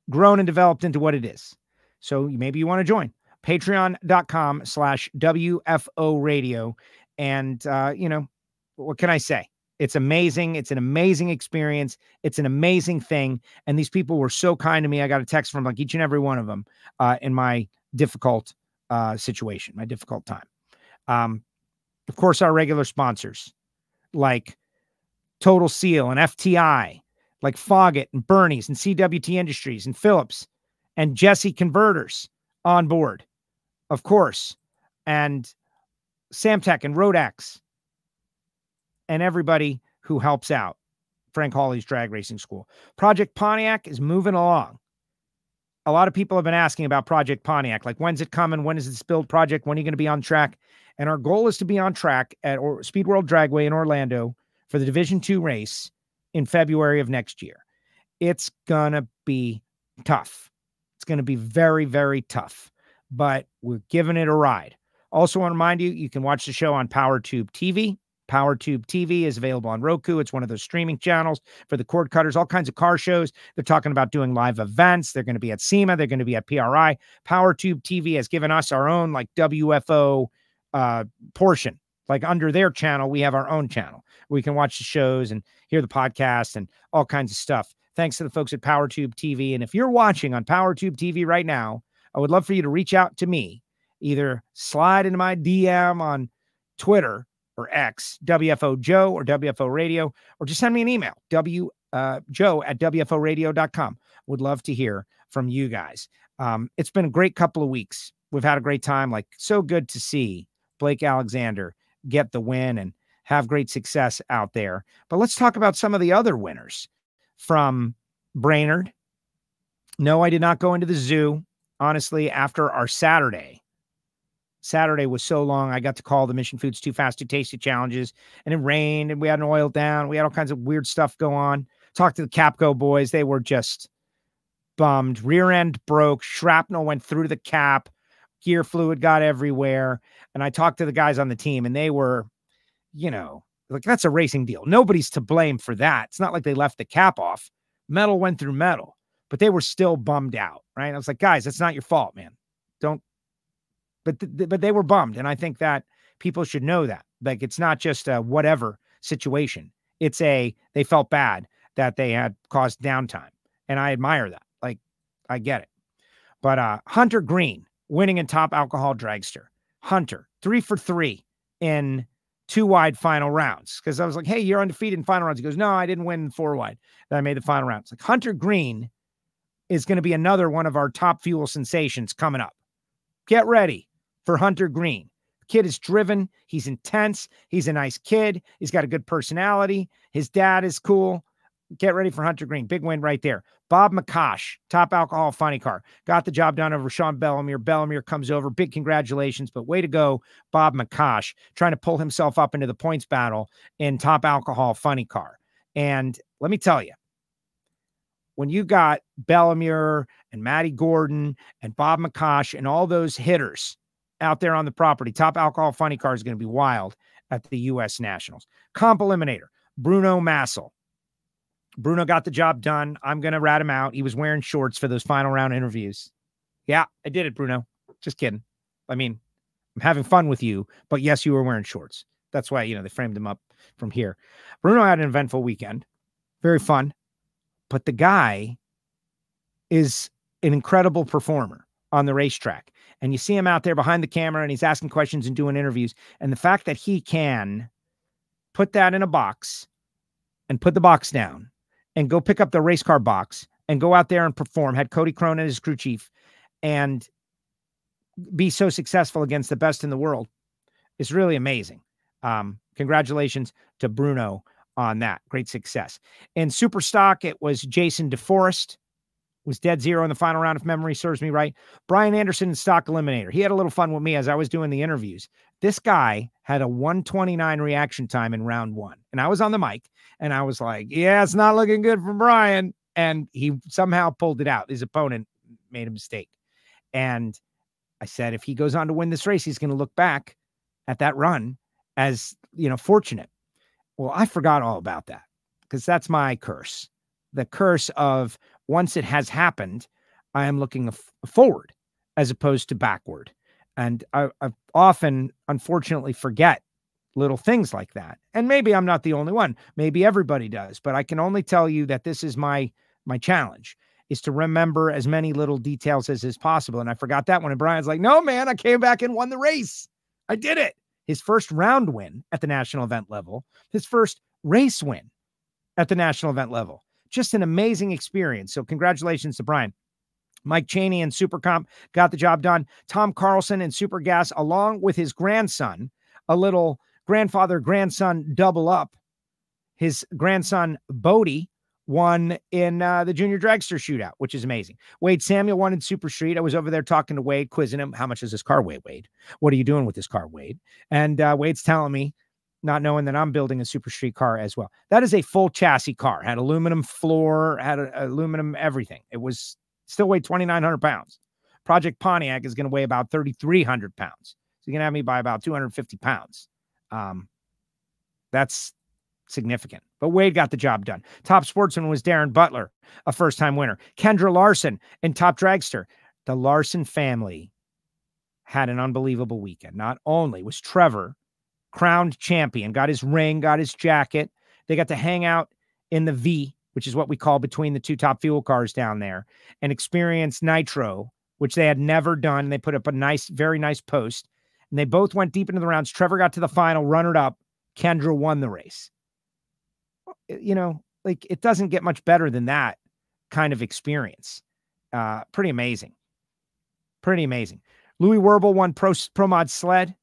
grown and developed into what it is. So maybe you want to join patreon dot com slash W F O radio. And, uh, you know, what can I say? It's amazing. It's an amazing experience. It's an amazing thing. And these people were so kind to me. I got a text from like each and every one of them uh, in my difficult uh, situation, my difficult time. Um, of course, our regular sponsors like Total Seal and F T I, like Foggit and Bernie's and C W T Industries and Phillips and Jesse Converters on board, of course, and Samtech and Rodax, and everybody who helps out. Frank Hawley's Drag Racing School. Project Pontiac is moving along. A lot of people have been asking about Project Pontiac, like when's it coming? When is this build project? When are you going to be on track? And our goal is to be on track at or Speed World Dragway in Orlando for the Division two race in February of next year. It's going to be tough. It's going to be very, very tough, but we're giving it a ride. Also want to remind you, you can watch the show on PowerTube T V. PowerTube T V is available on Roku. It's one of those streaming channels for the cord cutters, all kinds of car shows. They're talking about doing live events. They're going to be at SEMA. They're going to be at P R I. PowerTube T V has given us our own like W F O uh, portion. Like under their channel, we have our own channel. We can watch the shows and hear the podcast and all kinds of stuff. Thanks to the folks at PowerTube T V. And if you're watching on PowerTube T V right now, I would love for you to reach out to me. Either slide into my D M on Twitter or X, W F O Joe or W F O Radio, or just send me an email, W uh, Joe at W F O radio dot com. Would love to hear from you guys. Um, it's been a great couple of weeks. We've had a great time. Like, so good to see Blake Alexander get the win and have great success out there. But let's talk about some of the other winners from Brainerd. No, I did not go into the zoo. Honestly, after our Saturday, Saturday was so long. I got to call the Mission Foods Too Fast, Too Tasty challenges, and it rained, and we had an oil down. We had all kinds of weird stuff go on. Talked to the Capco boys. They were just bummed. Rear end broke. Shrapnel went through the cap. Gear fluid got everywhere. And I talked to the guys on the team, and they were, you know, like, that's a racing deal. Nobody's to blame for that. It's not like they left the cap off. Metal went through metal, but they were still bummed out, right? And I was like, guys, that's not your fault, man. Don't. But, th but they were bummed. And I think that people should know that, like, it's not just a whatever situation. It's a, they felt bad that they had caused downtime. And I admire that. Like, I get it. But uh, Hunter Green winning in top alcohol dragster. Hunter three for three in two wide final rounds. Cause I was like, hey, you're undefeated in final rounds. He goes, no, I didn't win four wide. Then I made the final rounds. Like, Hunter Green is going to be another one of our top fuel sensations coming up. Get ready for Hunter Green. The kid is driven. He's intense. He's a nice kid. He's got a good personality. His dad is cool. Get ready for Hunter Green. Big win right there. Bob McCosh, top alcohol funny car. Got the job done over Sean Bellamy. Bellamy comes over. Big congratulations, but way to go, Bob McCosh, trying to pull himself up into the points battle in top alcohol funny car. And let me tell you, when you got Bellamy and Matty Gordon and Bob McCosh and all those hitters out there on the property. Top alcohol funny car is going to be wild at the U S Nationals. Comp eliminator, Bruno Massel. Bruno got the job done. I'm going to rat him out. He was wearing shorts for those final round interviews. Yeah, I did it, Bruno. Just kidding. I mean, I'm having fun with you, but yes, you were wearing shorts. That's why, you know, they framed him up from here. Bruno had an eventful weekend. Very fun. But the guy is an incredible performer on the racetrack. And you see him out there behind the camera and he's asking questions and doing interviews. And the fact that he can put that in a box and put the box down and go pick up the race car box and go out there and perform, had Cody Crone as his crew chief, and be so successful against the best in the world is really amazing. Um, congratulations to Bruno on that. Great success. In Superstock, it was Jason DeForest, was dead zero in the final round, if memory serves me right. Brian Anderson in Stock Eliminator. He had a little fun with me as I was doing the interviews. This guy had a one twenty-nine reaction time in round one. And I was on the mic and I was like, yeah, it's not looking good for Brian. And he somehow pulled it out. His opponent made a mistake. And I said, if he goes on to win this race, he's going to look back at that run as, you know, fortunate. Well, I forgot all about that because that's my curse. The curse of once it has happened, I am looking forward as opposed to backward. And I, I often, unfortunately, forget little things like that. And maybe I'm not the only one. Maybe everybody does. But I can only tell you that this is my my challenge, is to remember as many little details as is possible. And I forgot that one. And Brian's like, no, man, I came back and won the race. I did it. His first round win at the national event level, his first race win at the national event level. Just an amazing experience. So congratulations to Brian. Mike Cheney and Supercomp got the job done. Tom Carlson and Supergas, along with his grandson, a little grandfather-grandson double up. His grandson, Bodie, won in uh, the junior dragster shootout, which is amazing. Wade Samuel won in Super Street. I was over there talking to Wade, quizzing him. How much is this car, Wade? Wade, what are you doing with this car, Wade? And uh, Wade's telling me, not knowing that I'm building a Super Street car as well. That is a full chassis car. Had aluminum floor, had a, aluminum everything. It was still weighed twenty-nine hundred pounds. Project Pontiac is going to weigh about thirty-three hundred pounds. So you're going to have me by about two hundred fifty pounds. Um, that's significant. But Wade got the job done. Top sportsman was Darren Butler, a first-time winner. Kendra Larson in Top Dragster. The Larson family had an unbelievable weekend. Not only was Trevor crowned champion, got his ring, got his jacket. They got to hang out in the V, which is what we call between the two top fuel cars down there, and experience Nitro, which they had never done. They put up a nice, very nice post, and they both went deep into the rounds. Trevor got to the final, runner up. Kendra won the race. You know, like, it doesn't get much better than that kind of experience. Uh, pretty amazing. Pretty amazing. Louis Werble won Pro, Pro Mod Sled.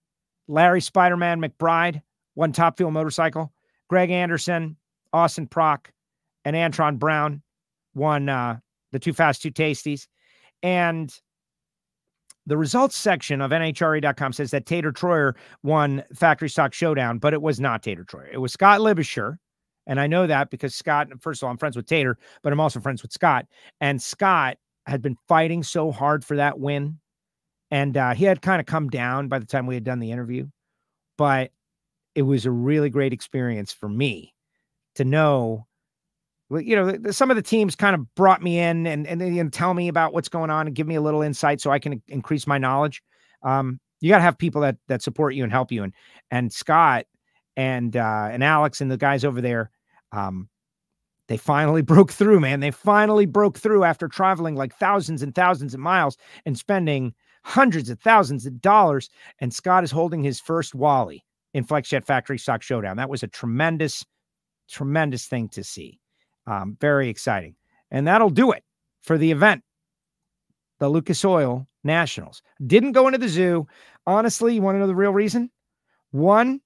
Larry Spider-Man McBride won Top Fuel Motorcycle. Greg Anderson, Austin Prock, and Antron Brown won uh, the Too Fast, Too Tasties. And the results section of N H R A dot com says that Tater Troyer won Factory Stock Showdown, but it was not Tater Troyer. It was Scott Libisher. And I know that because Scott, first of all, I'm friends with Tater, but I'm also friends with Scott. And Scott had been fighting so hard for that win. And uh, he had kind of come down by the time we had done the interview, but it was a really great experience for me to know, you know, some of the teams kind of brought me in and, and, and tell me about what's going on and give me a little insight so I can increase my knowledge. Um, you got to have people that, that support you and help you. And, and Scott and, uh, and Alex and the guys over there, um, they finally broke through, man. They finally broke through after traveling like thousands and thousands of miles and spending hundreds of thousands of dollars, and Scott is holding his first Wally in FlexJet Factory Stock Showdown. That was a tremendous, tremendous thing to see. Um, very exciting. And that'll do it for the event, the Lucas Oil Nationals. Didn't go into the zoo. Honestly, you want to know the real reason? One,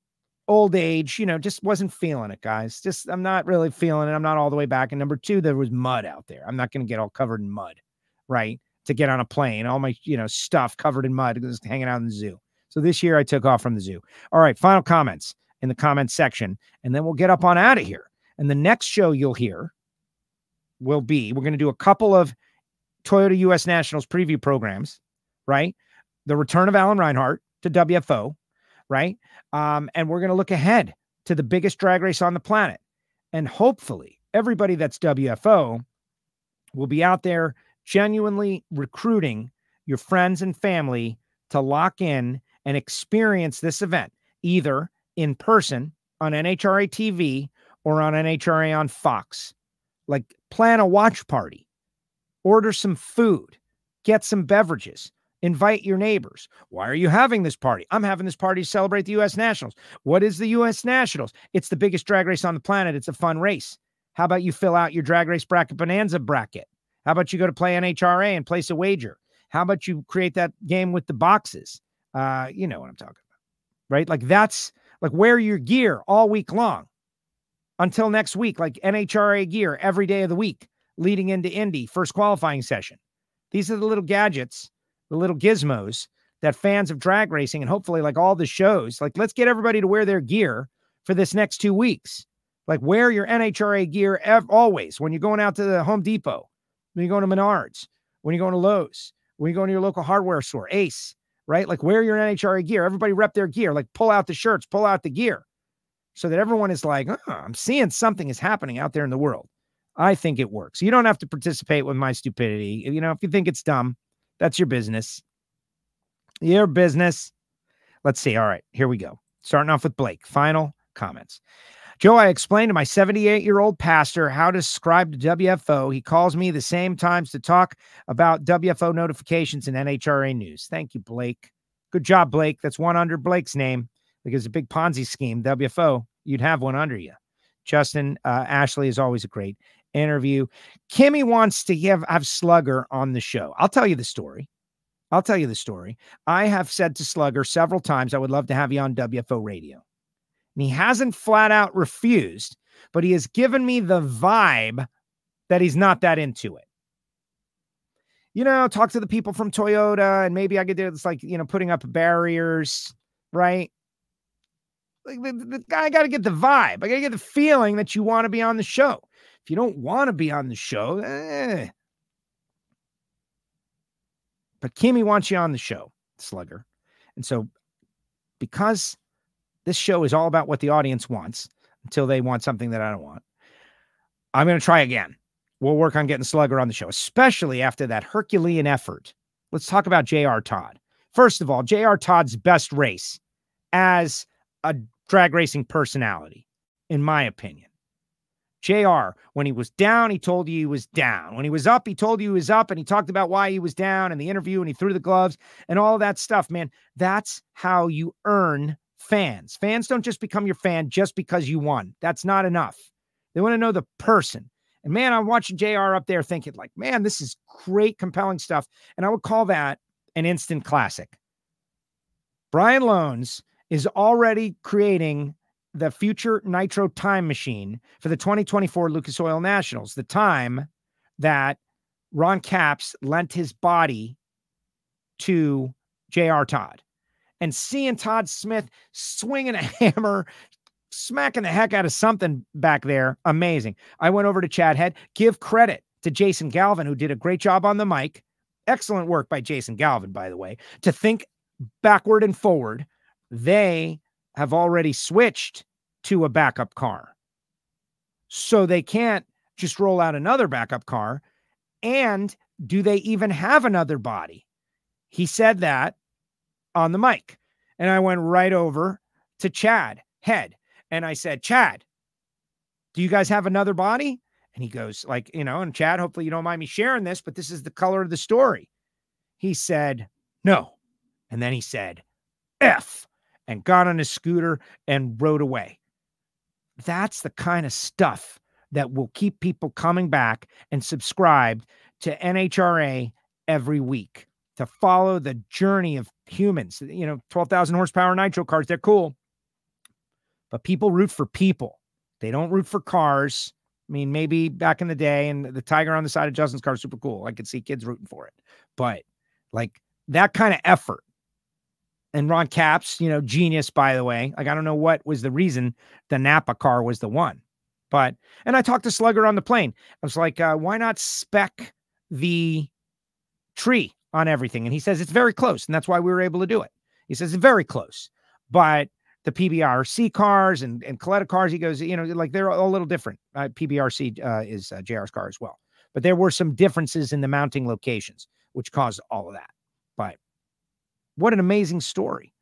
old age, you know, just wasn't feeling it, guys. Just, I'm not really feeling it. I'm not all the way back. And number two, there was mud out there. I'm not going to get all covered in mud, right? To get on a plane, all my, you know, stuff covered in mud, just hanging out in the zoo. So this year I took off from the zoo. All right, final comments in the comments section, and then we'll get up on out of here. And the next show you'll hear will be, we're going to do a couple of Toyota U S Nationals preview programs, right? the return of Alan Reinhardt to W F O, right? Um, and we're going to look ahead to the biggest drag race on the planet. And hopefully everybody that's W F O will be out there genuinely recruiting your friends and family to lock in and experience this event, either in person on N H R A T V or on N H R A on Fox. Like, plan a watch party, order some food, get some beverages, invite your neighbors. Why are you having this party? I'm having this party to celebrate the U S Nationals. What is the U S Nationals? It's the biggest drag race on the planet. It's a fun race. How about you fill out your drag race bracket bonanza bracket? How about you go to play N H R A and place a wager? How about you create that game with the boxes? Uh, you know what I'm talking about, right? Like, that's like, wear your gear all week long until next week, like N H R A gear every day of the week leading into Indy first qualifying session. These are the little gadgets, the little gizmos that fans of drag racing, and hopefully like all the shows, like, let's get everybody to wear their gear for this next two weeks. Like, wear your N H R A gear ev always when you're going out to the Home Depot, when you're going to Menards, when you're going to Lowe's, when you're going to your local hardware store, Ace, right? Like, wear your N H R A gear. Everybody rep their gear. Like, pull out the shirts, pull out the gear, so that everyone is like, oh, I'm seeing something is happening out there in the world. I think it works. You don't have to participate with my stupidity. You know, if you think it's dumb, that's your business. Your business. Let's see. All right, here we go. Starting off with Blake. Final comments. Joe, I explained to my seventy-eight-year-old pastor how to subscribe to W F O. He calls me the same times to talk about W F O notifications and N H R A news. Thank you, Blake. Good job, Blake. That's one under Blake's name, because a big Ponzi scheme, W F O, you'd have one under you. Justin uh, Ashley is always a great interview. Kimmy wants to have, have Slugger on the show. I'll tell you the story. I'll tell you the story. I have said to Slugger several times, I would love to have you on W F O radio. And he hasn't flat out refused, but he has given me the vibe that he's not that into it. You know, talk to the people from Toyota and maybe I could do this, like, you know, putting up barriers, right? Like, the, the guy, I got to get the vibe. I got to get the feeling that you want to be on the show. If you don't want to be on the show, eh. But Kimmy wants you on the show, Slugger. And so, because this show is all about what the audience wants until they want something that I don't want, I'm going to try again. We'll work on getting Slugger on the show, especially after that Herculean effort. Let's talk about J R Todd. First of all, J R Todd's best race as a drag racing personality, in my opinion. J R, when he was down, he told you he was down. When he was up, he told you he was up, and he talked about why he was down in the interview, and he threw the gloves and all that stuff, man. That's how you earn fans. Fans don't just become your fan just because you won. That's not enough. They want to know the person. And man, I'm watching J R up there thinking like, man, this is great, compelling stuff. And I would call that an instant classic. Brian Loans is already creating the future Nitro time machine for the twenty twenty-four Lucas Oil Nationals, the time that Ron Capps lent his body to J R Todd. And seeing Todd Smith swinging a hammer, smacking the heck out of something back there, amazing. I went over to Chad Head. Give credit to Jason Galvin, who did a great job on the mic. Excellent work by Jason Galvin, by the way, to think backward and forward. They have already switched to a backup car, so they can't just roll out another backup car. And do they even have another body? He said that on the mic. And I went right over to Chad Head and I said, Chad, do you guys have another body? And he goes like, you know, and Chad, hopefully you don't mind me sharing this, but this is the color of the story. He said, no. And then he said, F, and got on his scooter and rode away. That's the kind of stuff that will keep people coming back and subscribed to N H R A every week, to follow the journey of humans. You know, twelve thousand horsepower nitro cars, they're cool, but people root for people. They don't root for cars. I mean, maybe back in the day, and the tiger on the side of Justin's car is super cool. I could see kids rooting for it, but like that kind of effort. And Ron Capps, you know, genius, by the way. Like, I don't know what was the reason the Napa car was the one. But, and I talked to Slugger on the plane. I was like, uh, why not spec the tree on everything. And he says it's very close. And that's why we were able to do it. He says it's very close. But the P B R C cars and, and Coletta cars, he goes, you know, like they're all a little different. Uh, P B R C uh, is uh, J R's car as well. But there were some differences in the mounting locations, which caused all of that. But what an amazing story.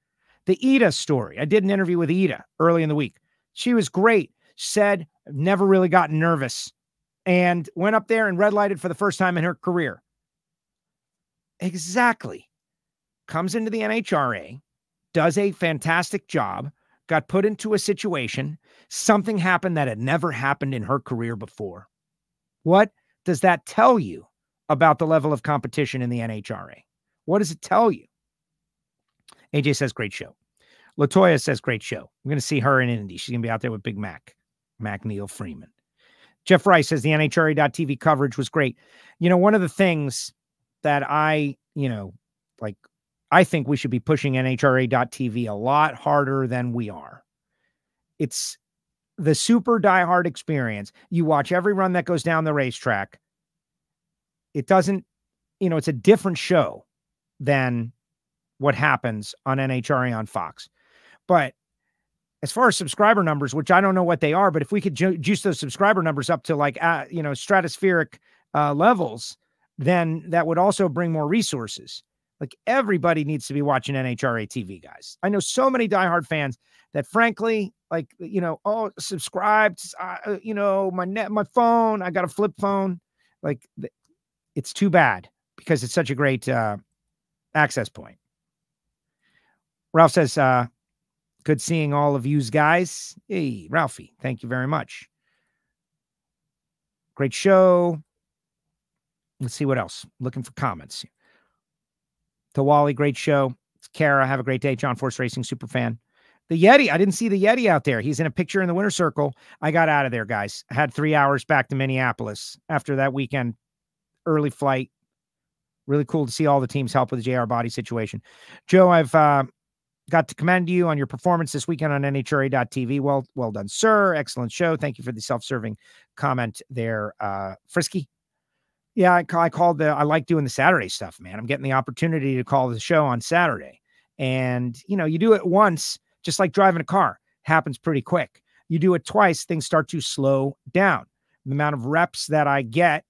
The Ida story. I did an interview with Ida early in the week. She was great. Said, I've never really gotten nervous. And went up there and red lighted for the first time in her career. Exactly. Comes into the N H R A. Does a fantastic job, got put into a situation, something happened that had never happened in her career before. What does that tell you about the level of competition in the N H R A? What does it tell you? A J says, great show. Latoya says, great show. I'm going to see her in Indy. She's going to be out there with Big Mac, Mac Neil Freeman. Jeff Rice says, the N H R A dot T V coverage was great. You know, one of the things that I, you know, like, I think we should be pushing N H R A dot T V a lot harder than we are. It's the super diehard experience. You watch every run that goes down the racetrack. It doesn't, you know, it's a different show than what happens on N H R A on Fox. But as far as subscriber numbers, which I don't know what they are, but if we could ju juice those subscriber numbers up to like, uh, you know, stratospheric uh, levels, then that would also bring more resources. Like, everybody needs to be watching N H R A T V, guys. I know so many diehard fans that, frankly, like, you know, oh, subscribed, uh, you know, my net, my phone, I got a flip phone. Like, it's too bad because it's such a great uh, access point. Ralph says, uh, good seeing all of you guys. Hey, Ralphie, thank you very much. Great show. Let's see what else. Looking for comments here. To Wally, great show. It's Kara, have a great day. John Force Racing, super fan. The Yeti, I didn't see the Yeti out there. He's in a picture in the winner's circle. I got out of there, guys. I had three hours back to Minneapolis after that weekend. Early flight. Really cool to see all the teams help with the J R body situation. Joe, I've uh, got to commend you on your performance this weekend on N H R A dot T V. Well, well done, sir. Excellent show. Thank you for the self-serving comment there, uh, Frisky. Yeah, I, I called the, I like doing the Saturday stuff, man. I'm getting the opportunity to call the show on Saturday. And, you know, you do it once, just like driving a car, happens pretty quick. You do it twice, things start to slow down. The amount of reps that I get,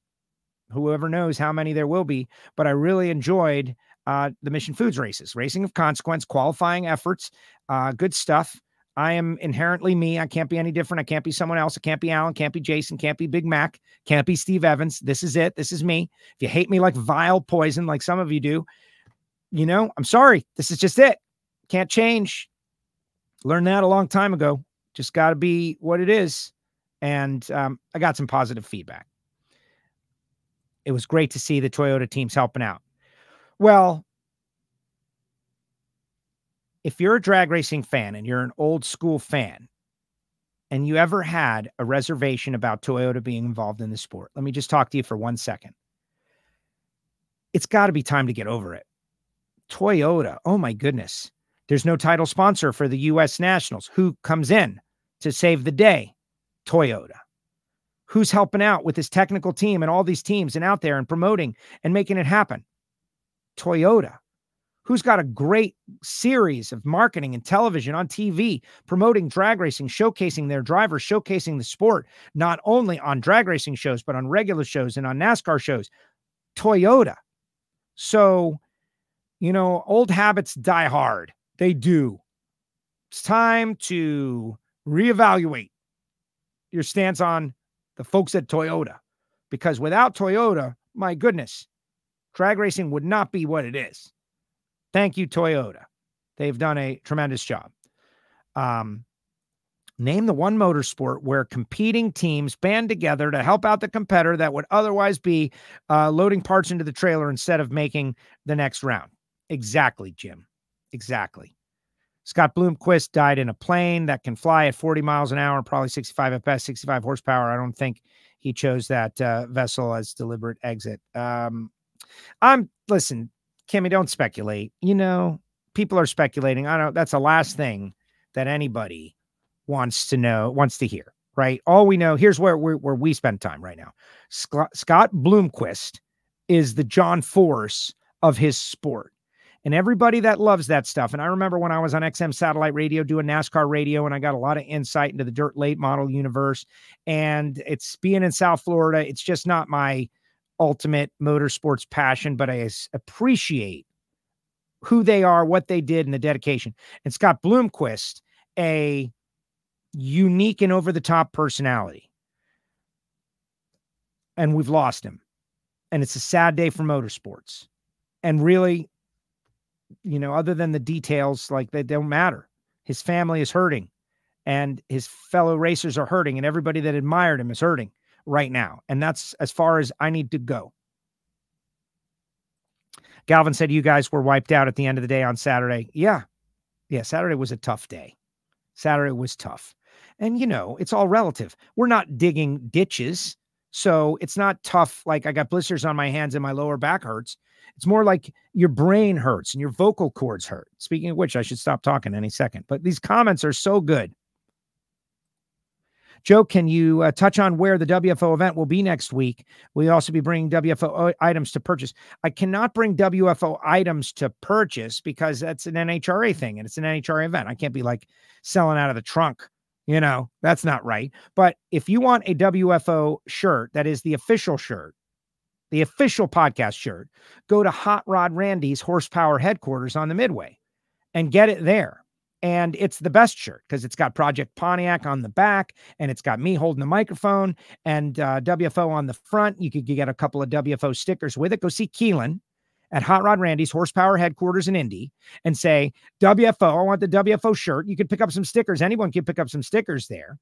whoever knows how many there will be, but I really enjoyed uh, the Mission Foods races, racing of consequence, qualifying efforts, uh, good stuff. I am inherently me. I can't be any different. I can't be someone else. I can't be Alan. Can't be Jason. Can't be Big Mac. Can't be Steve Evans. This is it. This is me. If you hate me like vile poison, like some of you do, you know, I'm sorry. This is just it. Can't change. Learned that a long time ago. Just got to be what it is. And um, I got some positive feedback. It was great to see the Toyota teams helping out. Well, if you're a drag racing fan and you're an old school fan and you ever had a reservation about Toyota being involved in the sport, let me just talk to you for one second. It's got to be time to get over it. Toyota. Oh my goodness. There's no title sponsor for the U S Nationals. Who comes in to save the day? Toyota. Who's helping out with this technical team and all these teams and out there and promoting and making it happen? Toyota. Who's got a great series of marketing and television on T V, promoting drag racing, showcasing their drivers, showcasing the sport, not only on drag racing shows, but on regular shows and on NASCAR shows. Toyota. So, you know, old habits die hard. They do. It's time to reevaluate your stance on the folks at Toyota, because without Toyota, my goodness, drag racing would not be what it is. Thank you, Toyota. They've done a tremendous job. Um, name the one motorsport where competing teams band together to help out the competitor that would otherwise be uh, loading parts into the trailer instead of making the next round. Exactly, Jim. Exactly. Scott Bloomquist died in a plane that can fly at forty miles an hour, probably sixty-five F S, sixty-five horsepower. I don't think he chose that uh, vessel as deliberate exit. Um, I'm, listen, Kimmy, don't speculate. You know, people are speculating. I don't, that's the last thing that anybody wants to know, wants to hear, right? All we know, here's where, where, where we spend time right now. Scott Bloomquist is the John Force of his sport. And everybody that loves that stuff. And I remember when I was on X M satellite radio doing NASCAR radio, and I got a lot of insight into the dirt late model universe. And it's being in South Florida, it's just not my ultimate motorsports passion, but I appreciate who they are, what they did, and the dedication. And Scott Bloomquist, a unique and over-the-top personality. And we've lost him. And it's a sad day for motorsports. And really, you know, other than the details, like they don't matter. His family is hurting and his fellow racers are hurting, and everybody that admired him is hurting right now. And that's as far as I need to go. Galvin said, you guys were wiped out at the end of the day on Saturday. Yeah. Yeah. Saturday was a tough day. Saturday was tough. And, you know, it's all relative. We're not digging ditches. So it's not tough. Like I got blisters on my hands and my lower back hurts. It's more like your brain hurts and your vocal cords hurt. Speaking of which, I should stop talking any second. But these comments are so good. Joe, can you uh, touch on where the W F O event will be next week? Will you also be bringing W F O items to purchase? I cannot bring W F O items to purchase because that's an N H R A thing, and it's an N H R A event. I can't be like selling out of the trunk. You know, that's not right. But if you want a W F O shirt, that is the official shirt, the official podcast shirt, go to Hot Rod Randy's Horsepower headquarters on the Midway and get it there. And it's the best shirt because it's got Project Pontiac on the back, and it's got me holding the microphone, and uh, W F O on the front. You could get a couple of W F O stickers with it. Go see Keelan at Hot Rod Randy's Horsepower headquarters in Indy and say, W F O, I want the W F O shirt. You could pick up some stickers. Anyone can pick up some stickers there.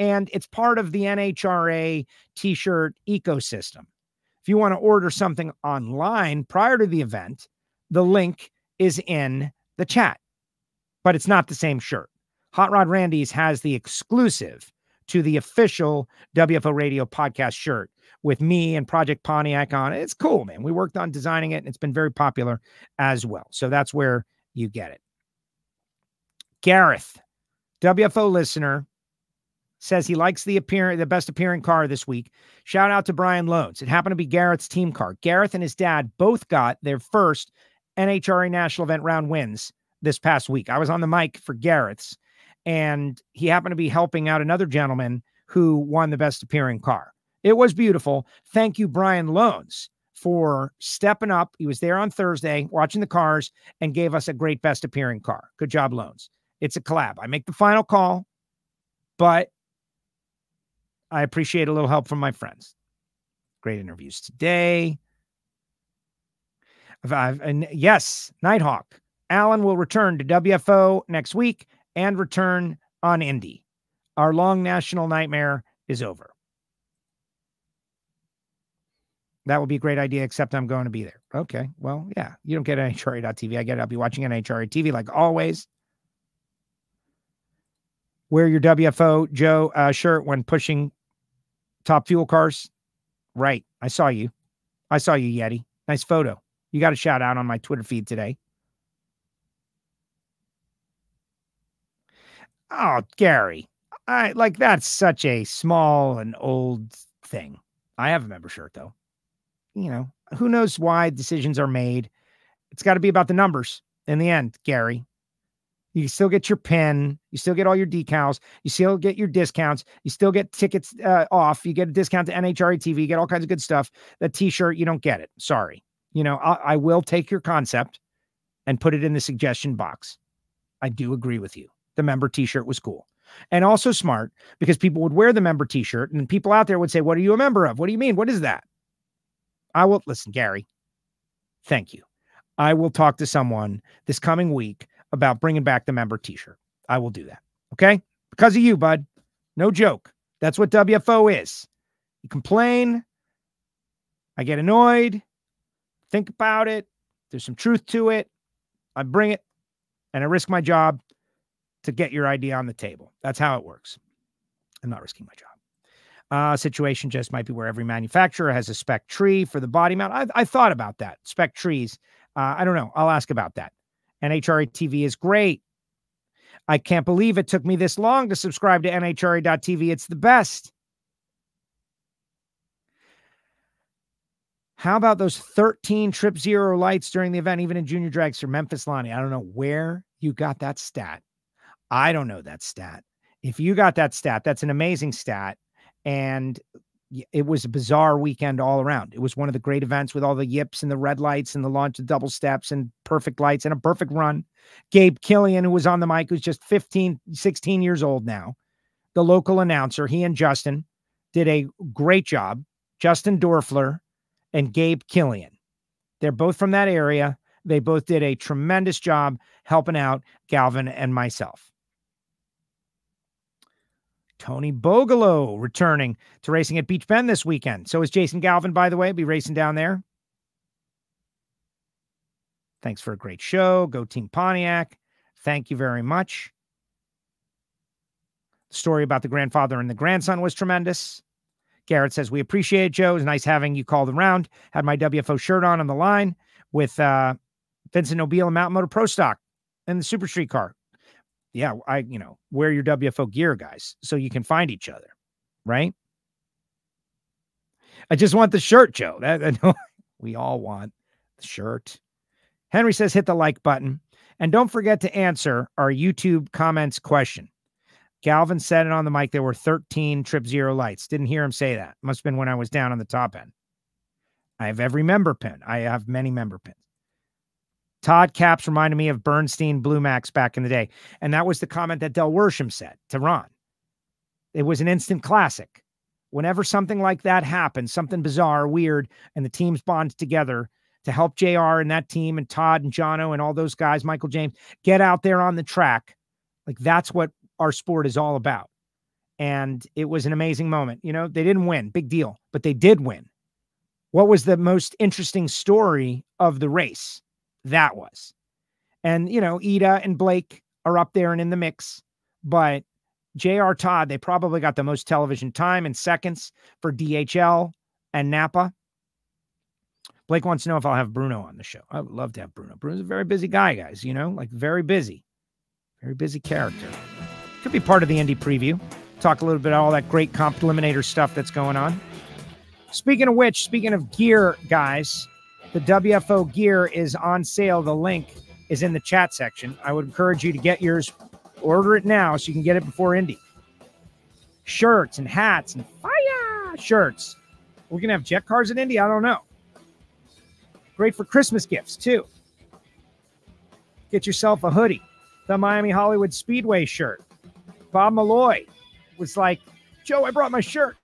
And it's part of the N H R A t-shirt ecosystem. If you want to order something online prior to the event, the link is in the chat, but it's not the same shirt. Hot Rod Randy's has the exclusive to the official W F O Radio podcast shirt with me and Project Pontiac on it. It's cool, man. We worked on designing it, and it's been very popular as well. So that's where you get it. Gareth, W F O listener, says he likes the appearing, the best appearing car this week. Shout out to Brian Loans. It happened to be Gareth's team car. Gareth and his dad both got their first N H R A national event round wins this past week. I was on the mic for Gareth's, and he happened to be helping out another gentleman who won the best appearing car. It was beautiful. Thank you, Brian Loans, for stepping up. He was there on Thursday watching the cars and gave us a great best appearing car. Good job, Loans. It's a collab. I make the final call, but I appreciate a little help from my friends. Great interviews today. I've, I've, and yes, Nighthawk. Alan will return to W F O next week and return on Indy. Our long national nightmare is over. That would be a great idea, except I'm going to be there. Okay, well, yeah. You don't get N H R A dot T V. I get it. I'll be watching N H R A T V like always. Wear your W F O Joe uh, shirt when pushing top fuel cars. Right. I saw you. I saw you, Yeti. Nice photo. You got a shout out on my Twitter feed today. Oh, Gary. I like that's such a small and old thing. I have a member shirt, though. You know, who knows why decisions are made? It's got to be about the numbers in the end, Gary. You still get your pin. You still get all your decals. You still get your discounts. You still get tickets uh, off. You get a discount to N H R A T V. You get all kinds of good stuff. The t-shirt, you don't get it. Sorry. You know, I, I will take your concept and put it in the suggestion box. I do agree with you. The member t-shirt was cool and also smart because people would wear the member t-shirt and people out there would say, what are you a member of? What do you mean? What is that? I will listen, Gary. Thank you. I will talk to someone this coming week about bringing back the member t-shirt. I will do that. Okay. Because of you, bud. No joke. That's what W F O is. You complain. I get annoyed. Think about it. There's some truth to it. I bring it and I risk my job to get your idea on the table. That's how it works. I'm not risking my job. Uh, situation just might be where every manufacturer has a spec tree for the body mount. I, I thought about that. Spec trees. Uh, I don't know. I'll ask about that. N H R A T V is great. I can't believe it took me this long to subscribe to N H R A dot T V. It's the best. How about those thirteen trip zero lights during the event, even in junior drags for Memphis Lonnie? I don't know where you got that stat. I don't know that stat. If you got that stat, that's an amazing stat. And it was a bizarre weekend all around. It was one of the great events with all the yips and the red lights and the launch of double steps and perfect lights and a perfect run. Gabe Killian, who was on the mic, who's just fifteen, sixteen years old now, the local announcer, he and Justin did a great job. Justin Dorfler and Gabe Killian. They're both from that area. They both did a tremendous job helping out Galvin and myself. Tony Bogolo returning to racing at Beach Bend this weekend. So is Jason Galvin, by the way, be racing down there. Thanks for a great show. Go Team Pontiac. Thank you very much. The story about the grandfather and the grandson was tremendous. Garrett says, we appreciate it, Joe. It was nice having you call the round. Had my W F O shirt on on the line with uh, Vincent Nobile and Mountain Motor Pro Stock and the Super Street car. Yeah, I, you know, wear your W F O gear, guys, so you can find each other, right? I just want the shirt, Joe. That, that we all want the shirt. Henry says, hit the like button. And don't forget to answer our YouTube comments question. Galvin said it on the mic. There were thirteen trip zero lights. Didn't hear him say that. Must have been when I was down on the top end. I have every member pin. I have many member pins. Todd Capps reminded me of Bernstein Blue Max back in the day. And that was the comment that Del Worsham said to Ron. It was an instant classic. Whenever something like that happens, something bizarre, weird, and the teams bond together to help J R and that team and Todd and Jono and all those guys, Michael James, get out there on the track. Like, that's what our sport is all about. And it was an amazing moment. You know, they didn't win, big deal, but they did win. What was the most interesting story of the race? That was. And, you know, Ida and Blake are up there and in the mix, but J R Todd, they probably got the most television time in seconds for D H L and Napa. Blake wants to know if I'll have Bruno on the show. I would love to have Bruno. Bruno's a very busy guy, guys, you know, like very busy, very busy character. Could be part of the Indy preview. Talk a little bit about all that great comp eliminator stuff that's going on. Speaking of which, speaking of gear, guys, the W F O gear is on sale. The link is in the chat section. I would encourage you to get yours. Order it now so you can get it before Indy. Shirts and hats and fire shirts. We're going to have jet cars in Indy? I don't know. Great for Christmas gifts, too. Get yourself a hoodie. The Miami Hollywood Speedway shirt. Bob Malloy was like, Joe, I brought my shirt,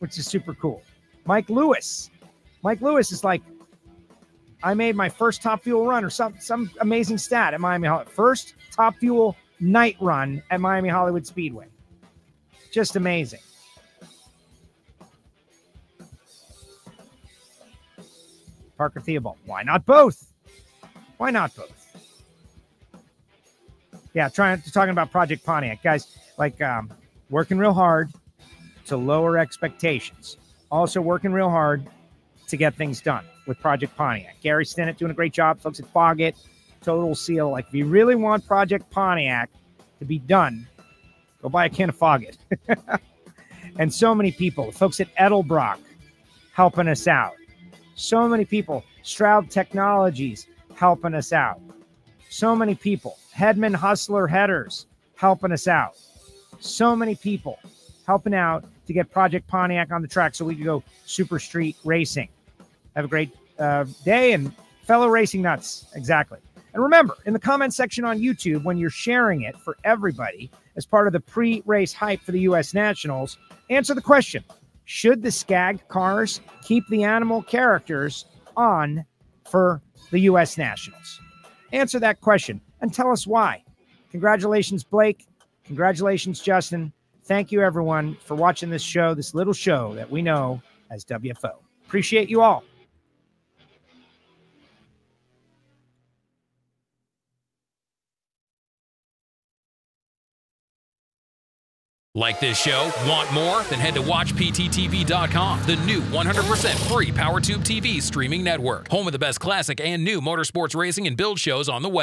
which is super cool. Mike Lewis. Mike Lewis is like, I made my first Top Fuel run or some, some amazing stat at Miami Hollywood. First Top Fuel night run at Miami Hollywood Speedway. Just amazing. Parker Theobald. Why not both? Why not both? Yeah, trying to talking about Project Pontiac. Guys, like um, working real hard to lower expectations. Also working real hard to get things done with Project Pontiac. Gary Stinnett doing a great job. Folks at Foggit, Total Seal. Like, if you really want Project Pontiac to be done, go buy a can of Foggit. And so many people. Folks at Edelbrock helping us out. So many people. Stroud Technologies helping us out. So many people. Headman Hustler Headers helping us out. So many people helping out to get Project Pontiac on the track so we can go super street racing. Have a great uh, day, and fellow racing nuts. Exactly. And remember, in the comment section on YouTube, when you're sharing it for everybody as part of the pre-race hype for the U S Nationals, answer the question, should the Scag cars keep the animal characters on for the U S Nationals? Answer that question and tell us why. Congratulations, Blake. Congratulations, Justin. Thank you, everyone, for watching this show, this little show that we know as W F O. Appreciate you all. Like this show? Want more? Then head to watch P T T V dot com, the new one hundred percent free PowerTube T V streaming network. Home of the best classic and new motorsports racing and build shows on the web.